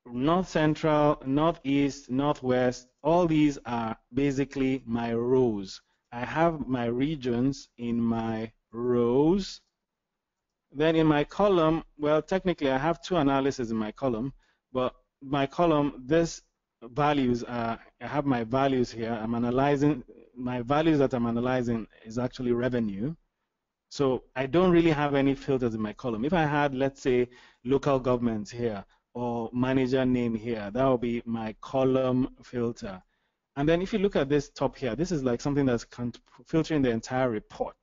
North Central, Northeast, Northwest. All these are basically my rows. I have my regions in my rows. Then in my column, well, technically I have 2 analyses in my column, but my column, this values, I have my values here. I'm analyzing, my values that I'm analyzing is actually revenue. So I don't really have any filters in my column. If I had, let's say, local governments here or manager name here, that would be my column filter. And then if you look at this top here, this is like something that's filtering the entire report.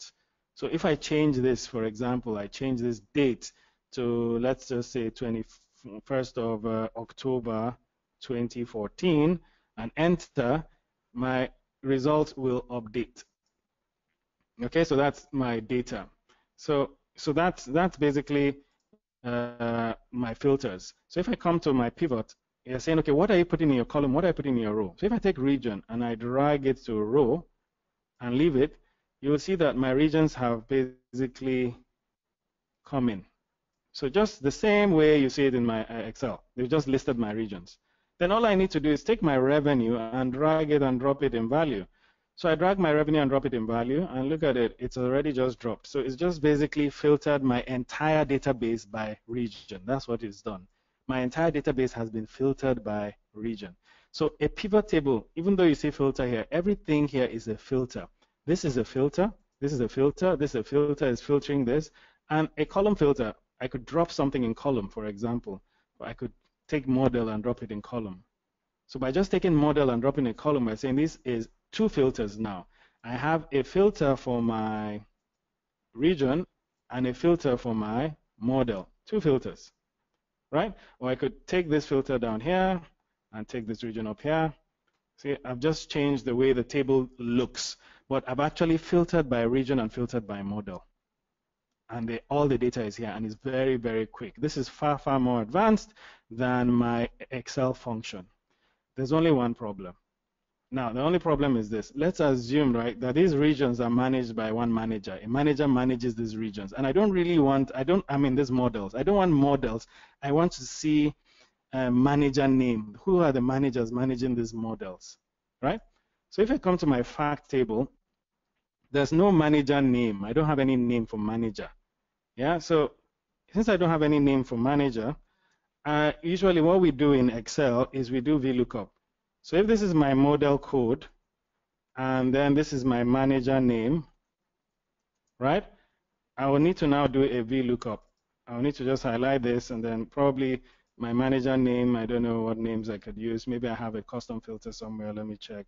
So if I change this, for example, I change this date to, let's just say, 21st of October 2014, and enter, my result will update. Okay, so that's my data. So that's basically my filters. So if I come to my pivot, you're saying, okay, what are you putting in your column? What are you putting in your row? So if I take region and I drag it to a row and leave it, you will see that my regions have basically come in. So just the same way you see it in my Excel. They've just listed my regions. Then all I need to do is take my revenue and drag it and drop it in value. So I drag my revenue and drop it in value, and look at it. It's already just dropped. So it's just basically filtered my entire database by region. That's what it's done. My entire database has been filtered by region. So a pivot table, even though you see filter here, everything here is a filter. This is a filter, this is a filter, this is a filter, is filtering this. And a column filter, I could drop something in column, for example. I could take model and drop it in column. So by just taking model and dropping a column, by saying this is 2 filters now. I have a filter for my region and a filter for my model, 2 filters. Right? Or I could take this filter down here and take this region up here. See, I've just changed the way the table looks, but I've actually filtered by region and filtered by model. And all the data is here, and it's very, very quick. This is far, far more advanced than my Excel function. There's only one problem. Now, the only problem is this. Let's assume, right, that these regions are managed by one manager. A manager manages these regions. And I don't really want, these models. I don't want models. I want to see a manager name. Who are the managers managing these models, right? So if I come to my fact table, there's no manager name. I don't have any name for manager. Yeah, so since I don't have any name for manager, usually what we do in Excel is we do VLOOKUP. So if this is my model code, and then this is my manager name, right? I will need to now do a VLOOKUP. I will need to just highlight this, and then probably my manager name, I don't know what names I could use. Maybe I have a custom filter somewhere. Let me check.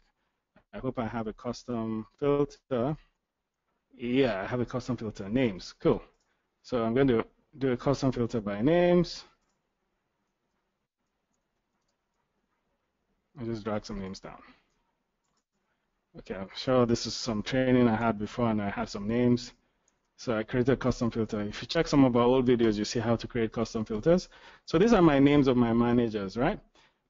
I hope I have a custom filter. Yeah, I have a custom filter, names, cool. So I'm going to do a custom filter by names. I'll just drag some names down. Okay, I'm sure this is some training I had before and I had some names. So I created a custom filter. If you check some of our old videos, you see how to create custom filters. So these are my names of my managers, right?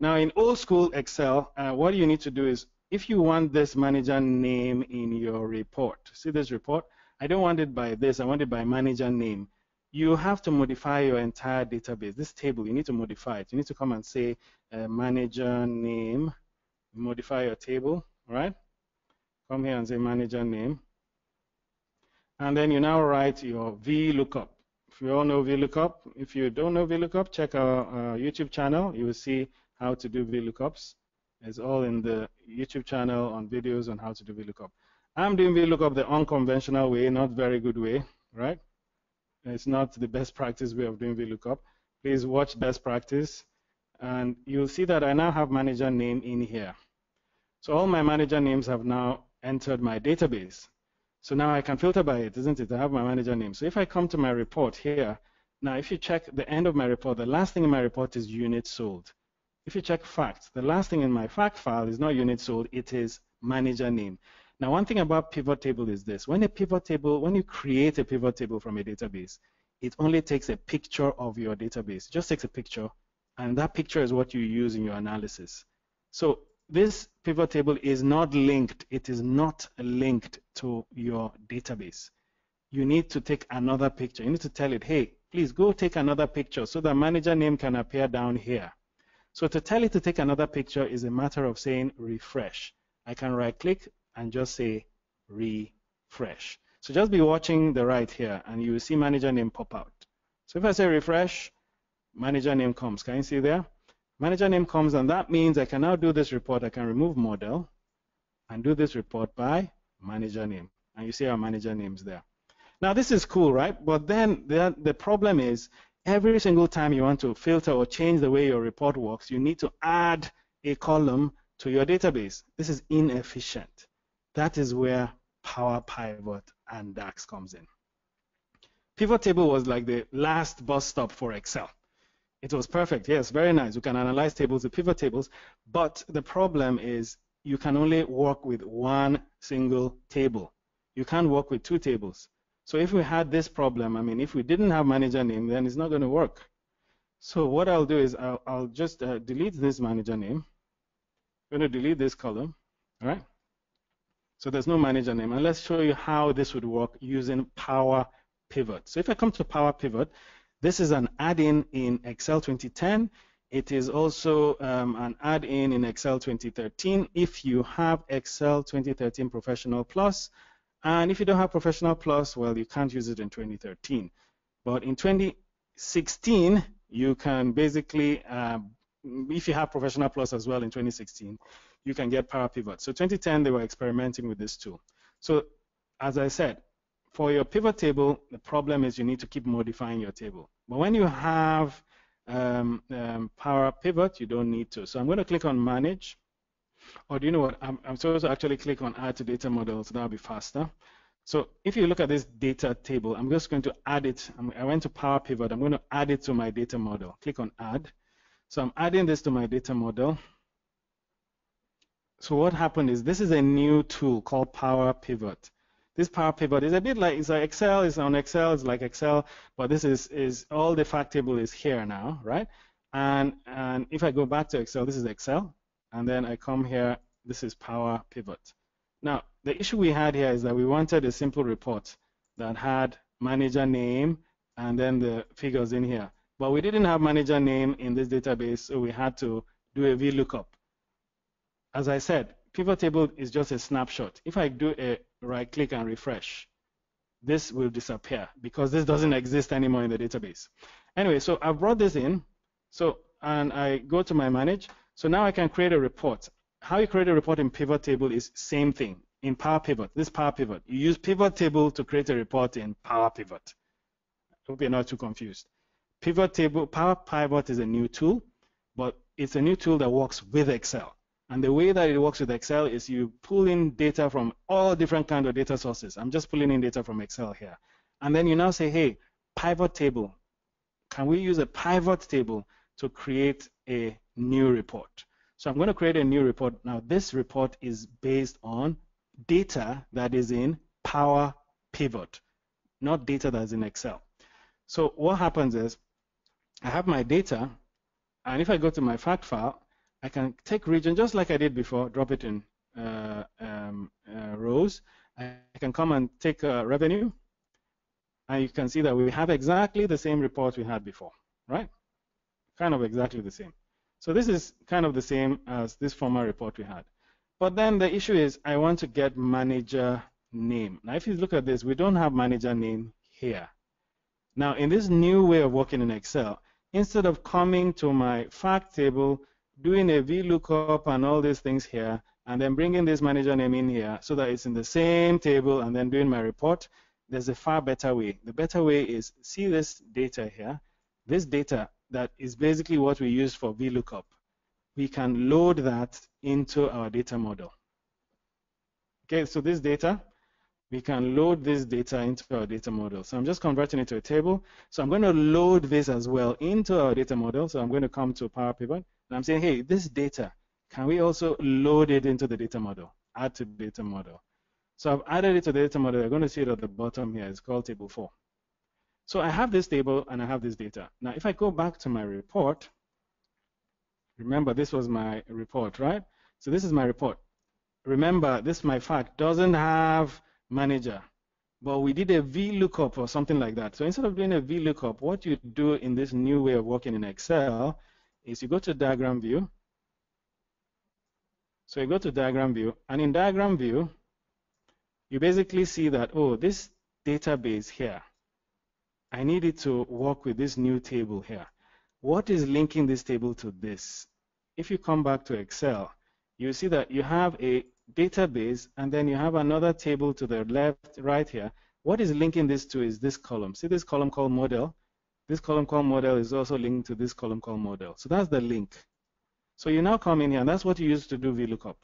Now in old school Excel, what you need to do is, if you want this manager name in your report, see this report? I don't want it by this, I want it by manager name. You have to modify your entire database. This table, you need to modify it. You need to come and say manager name, modify your table, right? Come here and say manager name. And then you now write your VLOOKUP. If you all know VLOOKUP, if you don't know VLOOKUP, check our YouTube channel. You will see how to do VLOOKUPs. It's all in the YouTube channel on videos on how to do VLOOKUP. I'm doing VLOOKUP the unconventional way, not very good way, right? It's not the best practice way of doing VLOOKUP. Please watch best practice. And you'll see that I now have manager name in here. So all my manager names have now entered my database. So now I can filter by it, isn't it? I have my manager name. So if I come to my report here, now if you check the end of my report, the last thing in my report is units sold. If you check facts, the last thing in my fact file is not units sold, it is manager name. Now, one thing about pivot table is this. When you create a pivot table from a database, it only takes a picture of your database. It just takes a picture, and that picture is what you use in your analysis. So this pivot table is not linked. It is not linked to your database. You need to take another picture. You need to tell it, hey, please go take another picture so that manager name can appear down here. So to tell it to take another picture is a matter of saying refresh. I can right-click and just say refresh. So just be watching the right here, and you will see manager name pop out. So if I say refresh, manager name comes. Can you see there? Manager name comes, and that means I can now do this report. I can remove model and do this report by manager name. And you see our manager names there. Now, this is cool, right? But then the problem is every single time you want to filter or change the way your report works, you need to add a column to your database. This is inefficient. That is where Power Pivot and DAX comes in. Pivot table was like the last bus stop for Excel. It was perfect, yes, very nice. You can analyze tables with pivot tables, but the problem is you can only work with one single table. You can't work with two tables. So if we had this problem, if we didn't have manager name, then it's not going to work. So what I'll do is I'll just delete this manager name. I'm going to delete this column, all right? So there's no manager name. And let's show you how this would work using Power Pivot. So if I come to Power Pivot, this is an add-in in Excel 2010. It is also an add-in in Excel 2013 if you have Excel 2013 Professional Plus. And if you don't have Professional Plus, well, you can't use it in 2013. But in 2016, you can basically, if you have Professional Plus as well in 2016, you can get Power Pivot. So 2010, they were experimenting with this tool. So as I said, for your pivot table, the problem is you need to keep modifying your table. But when you have Power Pivot, you don't need to. So I'm going to click on Manage. Or do you know what? I'm supposed to actually click on Add to Data Models. That'll be faster. So if you look at this data table, I'm just going to add it. I went to Power Pivot. I'm going to add it to my data model. Click on Add. So I'm adding this to my data model. So what happened is this is a new tool called Power Pivot. This Power Pivot is a bit like, it's like Excel, it's on Excel, it's like Excel, but this is all the fact table is here now, right? And if I go back to Excel, this is Excel, and then I come here, This is Power Pivot. Now, the issue we had here is that we wanted a simple report that had manager name and then the figures in here. But we didn't have manager name in this database, so we had to do a VLOOKUP. As I said, pivot table is just a snapshot. If I do a right click and refresh, this will disappear because this doesn't exist anymore in the database. Anyway, so I brought this in, and I go to my manage. So now I can create a report. How you create a report in pivot table is same thing in Power Pivot. This Power Pivot, you use pivot table to create a report in Power Pivot. I hope you're not too confused. Pivot table, Power Pivot is a new tool, but it's a new tool that works with Excel. And the way that it works with Excel is you pull in data from all different kinds of data sources. I'm just pulling in data from Excel here. And then you now say, hey, pivot table. Can we use a pivot table to create a new report? So I'm going to create a new report. Now, this report is based on data that is in Power Pivot, not data that's in Excel. So what happens is I have my data, and if I go to my fact file, I can take region just like I did before, drop it in rows. I can come and take revenue, and you can see that we have exactly the same report we had before, right? Kind of exactly the same. So this is kind of the same as this former report we had. But then the issue is I want to get manager name. Now, if you look at this, we don't have manager name here. Now, in this new way of working in Excel, instead of coming to my fact table, doing a VLOOKUP and all these things here, and then bringing this manager name in here so that it's in the same table and then doing my report, there's a far better way. The better way is, see this data here, this data that is basically what we use for VLOOKUP. We can load that into our data model. Okay, so this data, we can load this data into our data model. So I'm just converting it to a table. So I'm going to load this as well into our data model. So I'm going to come to Power Pivot, and I'm saying, hey, this data, can we also load it into the data model? Add to data model. So I've added it to the data model. You're going to see it at the bottom here. It's called Table 4. So I have this table and I have this data. Now, if I go back to my report, remember this was my report, right? So this is my report. Remember, this, my fact, doesn't have manager, but we did a VLOOKUP or something like that. So instead of doing a VLOOKUP, what you do in this new way of working in Excel is you go to diagram view. So you go to diagram view, and in diagram view, you basically see that, oh, this database here, I need it to work with this new table here. What is linking this table to this? If you come back to Excel, you see that you have a database, and then you have another table to the left, right here. What is linking this to is this column. See this column called model? This column called model is also linked to this column called model. So that's the link. So you now come in here, and that's what you used to do VLOOKUP.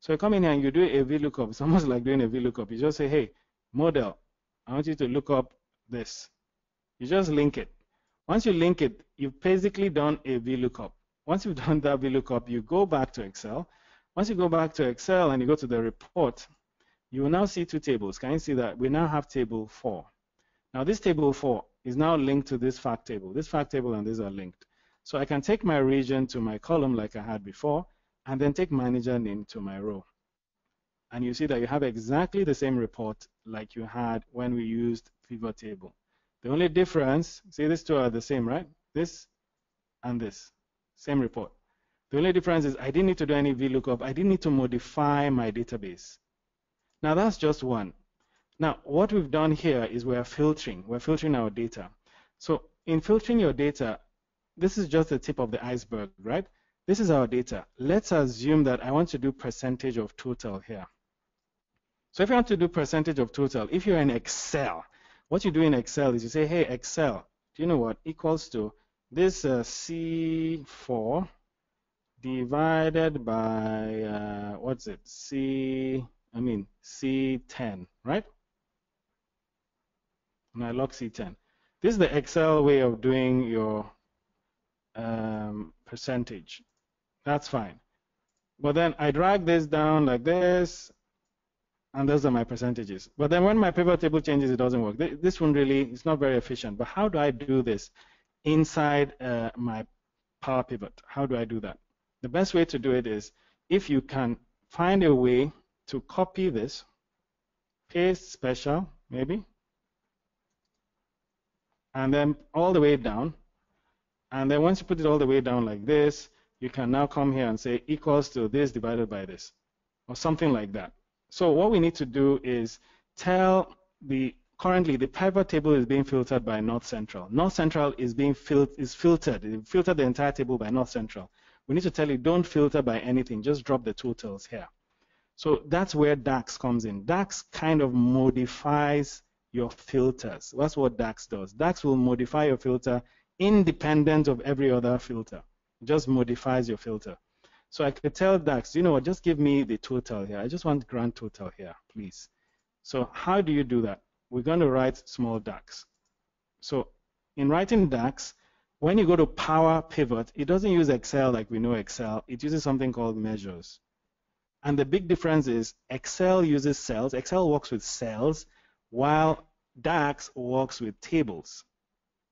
So you come in here and you do a VLOOKUP. It's almost like doing a VLOOKUP. You just say, hey, model, I want you to look up this. You just link it. Once you link it, you've basically done a VLOOKUP. Once you've done that VLOOKUP, you go back to Excel. Once you go back to Excel and you go to the report, you will now see two tables. Can you see that? We now have Table 4. Now, this Table 4 is now linked to this fact table. This fact table and these are linked. So I can take my region to my column like I had before, and then take manager name to my row. And you see that you have exactly the same report like you had when we used pivot table. The only difference, see these two are the same, right? This and this, same report. The only difference is I didn't need to do any VLOOKUP. I didn't need to modify my database. Now, that's just one. Now, what we've done here is we're filtering. We're filtering our data. So in filtering your data, this is just the tip of the iceberg, right? This is our data. Let's assume that I want to do percentage of total here. So if you want to do percentage of total, if you're in Excel, what you do in Excel is you say, hey, Excel, do you know what? Equals to this C4 divided by, C10, right? And I log C10. This is the Excel way of doing your percentage. That's fine. But then I drag this down like this, and those are my percentages. But then when my pivot table changes, it doesn't work. This one really, it's not very efficient. But how do I do this inside my Power Pivot? How do I do that? The best way to do it is if you can find a way to copy this, paste special maybe, and then all the way down, and then once you put it all the way down like this, you can now come here and say equals to this divided by this or something like that. So what we need to do is tell the, currently the pivot table is being filtered by North Central. North Central is being filtered. It filtered the entire table by North Central. We need to tell it don't filter by anything, just drop the totals here. So that's where DAX comes in. DAX kind of modifies your filters. That's what DAX does. DAX will modify your filter independent of every other filter. It just modifies your filter. So I could tell DAX, you know what, just give me the total here. I just want grand total here, please. So how do you do that? We're going to write small DAX. So in writing DAX, when you go to Power Pivot, it doesn't use Excel like we know Excel. It uses something called measures. And the big difference is Excel uses cells. Excel works with cells, while DAX works with tables.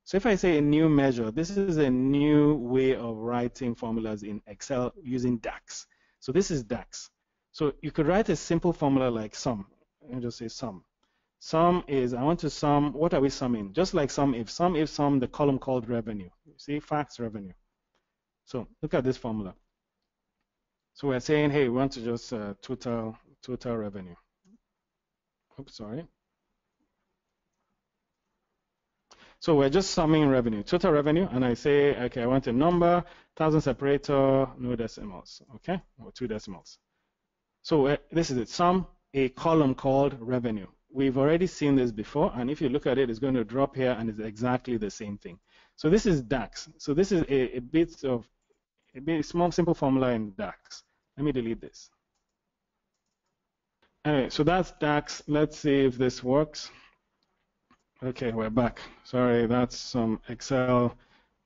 So if I say a new measure, this is a new way of writing formulas in Excel using DAX. So this is DAX. So you could write a simple formula like sum. Let me just say sum. Sum is, I want to sum, what are we summing? Just like SUMIF. SUMIF sum, the column called revenue. You see, facts, revenue. So look at this formula. So we're saying, hey, we want to just total revenue. Oops, sorry. So we're just summing revenue, total revenue, and I say, okay, I want a number, thousand separator, no decimals, okay, or two decimals. So this is it, sum, a column called revenue. We've already seen this before, and if you look at it, it's going to drop here, and it's exactly the same thing. So this is DAX. So this is a bit of a small, simple formula in DAX. Let me delete this. Anyway, so that's DAX. Let's see if this works. Okay, we're back. Sorry, that's some Excel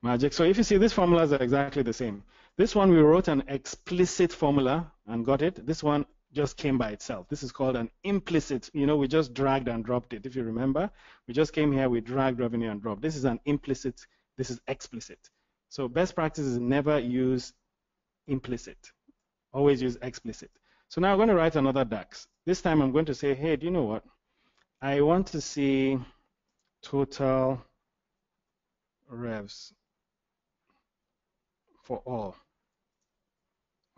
magic. So if you see, these formulas are exactly the same. This one, we wrote an explicit formula and got it. This one just came by itself. This is called an implicit. You know, we just dragged and dropped it. If you remember, we just came here, we dragged revenue and dropped. This is an implicit. This is explicit. So best practice is never use implicit. Always use explicit. So now I'm going to write another DAX. This time I'm going to say, hey, do you know what? I want to see total revs for all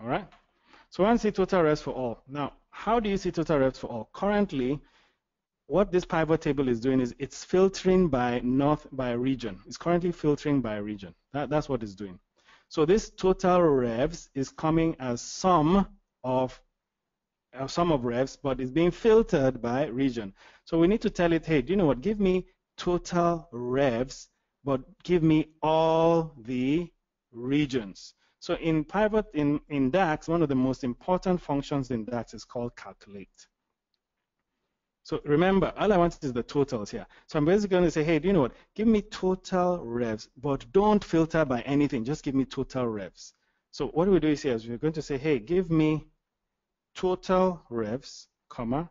right? So I want to see total revs for all. Now, how do you see total revs for all? Currently, what this pivot table is doing is it's filtering by region. It's currently filtering by region. That's what it's doing. So this total revs is coming as sum of revs, but it's being filtered by region. So we need to tell it, hey, do you know what? Give me total revs, but give me all the regions. So in pivot, in DAX, one of the most important functions in DAX is called calculate. So remember, all I want is the totals here. So I'm basically going to say, hey, do you know what? Give me total revs, but don't filter by anything. Just give me total revs. So what we do is here is we're going to say, hey, give me total revs, comma.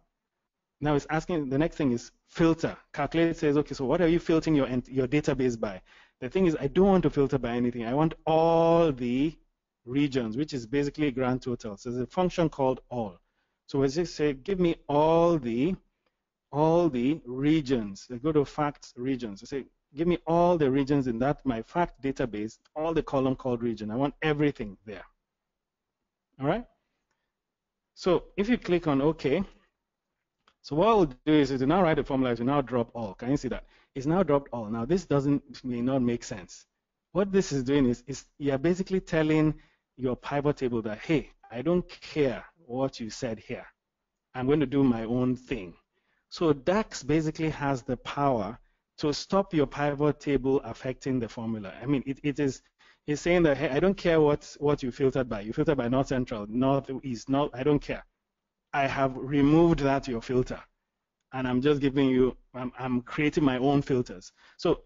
Now it's asking, the next thing is filter. Calculate says, okay, so what are you filtering your database by? The thing is, I don't want to filter by anything. I want all the regions, which is basically grand total. So there's a function called all. So we just say, give me all the regions. I go to facts regions. I say, give me all the regions in that my fact database, all the column called region. I want everything there. All right? So if you click on OK, so what we'll do is to now write a formula to now drop all. Can you see that? It's now dropped all. Now this may not make sense. What this is doing is you're basically telling your pivot table that, hey, I don't care what you said here. I'm going to do my own thing. So DAX basically has the power to stop your pivot table affecting the formula. I mean, it's saying that, hey, I don't care what you filtered by. You filtered by North Central, North East, North, I don't care. I have removed that your filter. And I'm just giving you, I'm creating my own filters. So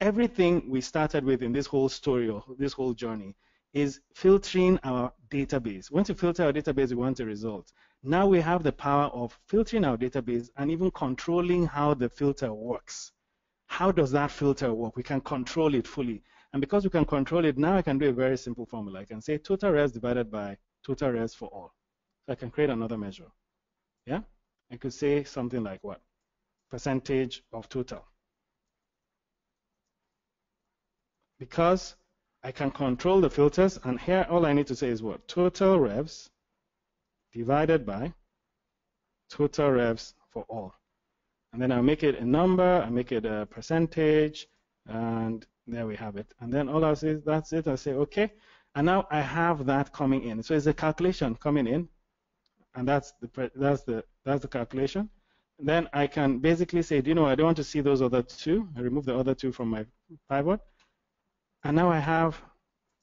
everything we started with in this whole story or this whole journey is filtering our database. Once you filter our database, we want a result. Now we have the power of filtering our database and even controlling how the filter works. How does that filter work? We can control it fully. And because we can control it, now I can do a very simple formula. I can say total revs divided by total revs for all. So I can create another measure. Yeah? I could say something like what? Percentage of total. Because I can control the filters, and here all I need to say is what? Total revs divided by total revs for all. And then I make it a number, I make it a percentage, and there we have it. And then all I say is that's it. I say okay. And now I have that coming in. So it's a calculation coming in, and that's the calculation. And then I can basically say, do you know, I don't want to see those other two. I remove the other two from my pivot. And now I have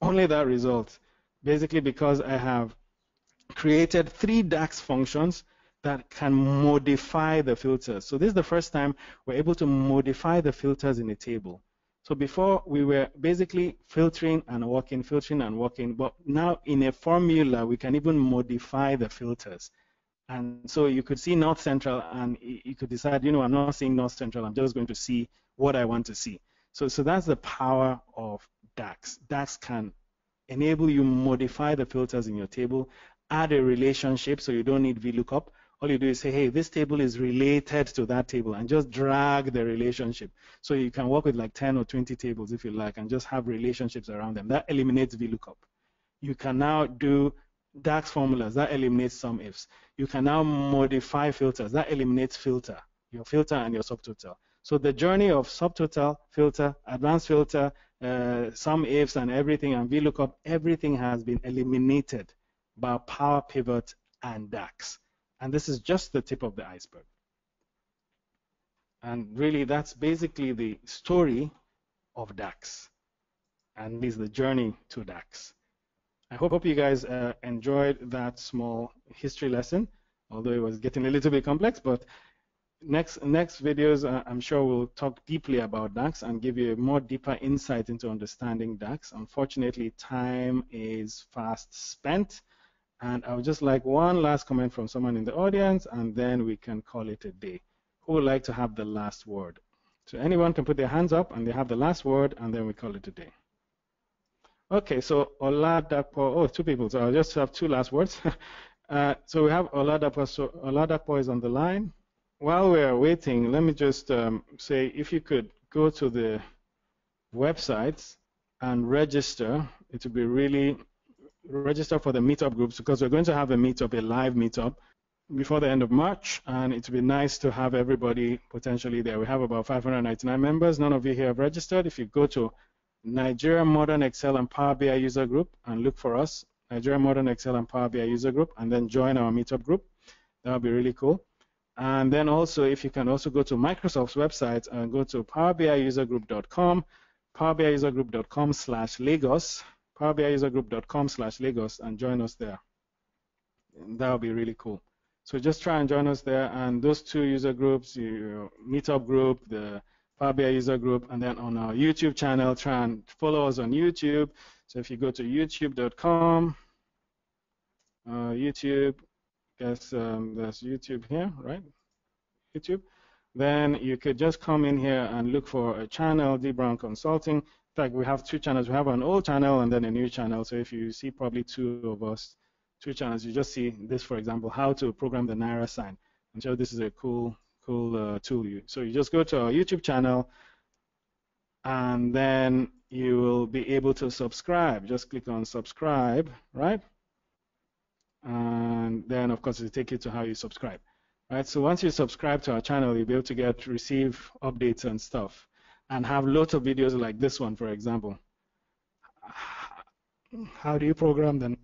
only that result, basically because I have created three DAX functions that can modify the filters. So this is the first time we're able to modify the filters in a table. So before we were basically filtering and working, but now in a formula we can even modify the filters. And so you could see North Central, and you could decide, you know, I'm not seeing North Central, I'm just going to see what I want to see. So that's the power of DAX. DAX can enable you modify the filters in your table, add a relationship so you don't need VLOOKUP. All you do is say, hey, this table is related to that table, and just drag the relationship. So you can work with like 10 or 20 tables if you like, and just have relationships around them. That eliminates VLOOKUP. You can now do DAX formulas. That eliminates SUMIFS. You can now modify filters. That eliminates filter, your filter and your subtotal. So the journey of subtotal, filter, advanced filter, SUMIFS and everything, and VLOOKUP, everything has been eliminated by Power Pivot and DAX. And this is just the tip of the iceberg. And really, that's basically the story of DAX, and this is the journey to DAX. I hope you guys enjoyed that small history lesson, although it was getting a little bit complex, but Next videos, I'm sure we'll talk deeply about DAX and give you a more deeper insight into understanding DAX. Unfortunately, time is fast spent, and I would just like one last comment from someone in the audience, and then we can call it a day. Who would like to have the last word? So anyone can put their hands up, and they have the last word, and then we call it a day. Okay, so Oladapo, oh, two people, so I'll just have two last words. So we have Oladapo, so Oladapo is on the line. While we're waiting, let me just say if you could go to the websites and register, it would be really register for the meetup groups, because we're going to have a meetup, a live meetup, before the end of March, and it would be nice to have everybody potentially there. We have about 599 members. None of you here have registered. If you go to Nigerian Modern Excel and Power BI user group and look for us, Nigerian Modern Excel and Power BI user group, and then join our meetup group, that would be really cool. And then also, if you can also go to Microsoft's website and go to pbiusergroup.com, pbiusergroup.com/Lagos, pbiusergroup.com/Lagos, and join us there. That would be really cool. So just try and join us there. And those two user groups, your meetup group, the Power BI user group, and then on our YouTube channel, try and follow us on YouTube. So if you go to youtube.com, YouTube. Yes, there's YouTube here, right? YouTube. Then you could just come in here and look for a channel, D-Brown Consulting. In fact, we have two channels. We have an old channel and then a new channel. So if you see probably two of us, two channels, you just see this, for example, how to program the Naira sign. And so this is a cool tool. So you just go to our YouTube channel, and then you will be able to subscribe. Just click on subscribe, right? And then, of course, it'll take you to how you subscribe. Right? So once you subscribe to our channel, you'll be able to receive updates and stuff, and have lots of videos like this one, for example. How do you program the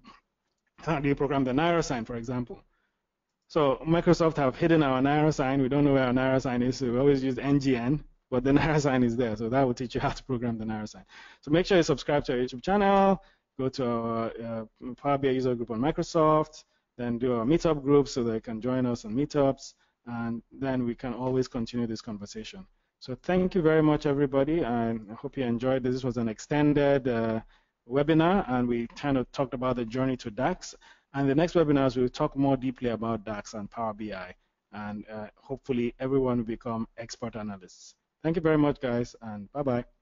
Naira sign, for example? So Microsoft have hidden our Naira sign. We don't know where our Naira sign is, so we always use NGN. But the Naira sign is there, so that will teach you how to program the Naira sign. So make sure you subscribe to our YouTube channel. Go to our Power BI user group on Microsoft, then do our meetup group so they can join us on meetups, and then we can always continue this conversation. So thank you very much, everybody, and I hope you enjoyed this. This was an extended webinar, and we kind of talked about the journey to DAX. And the next webinars, we'll talk more deeply about DAX and Power BI, and hopefully everyone will become expert analysts. Thank you very much, guys, and bye-bye.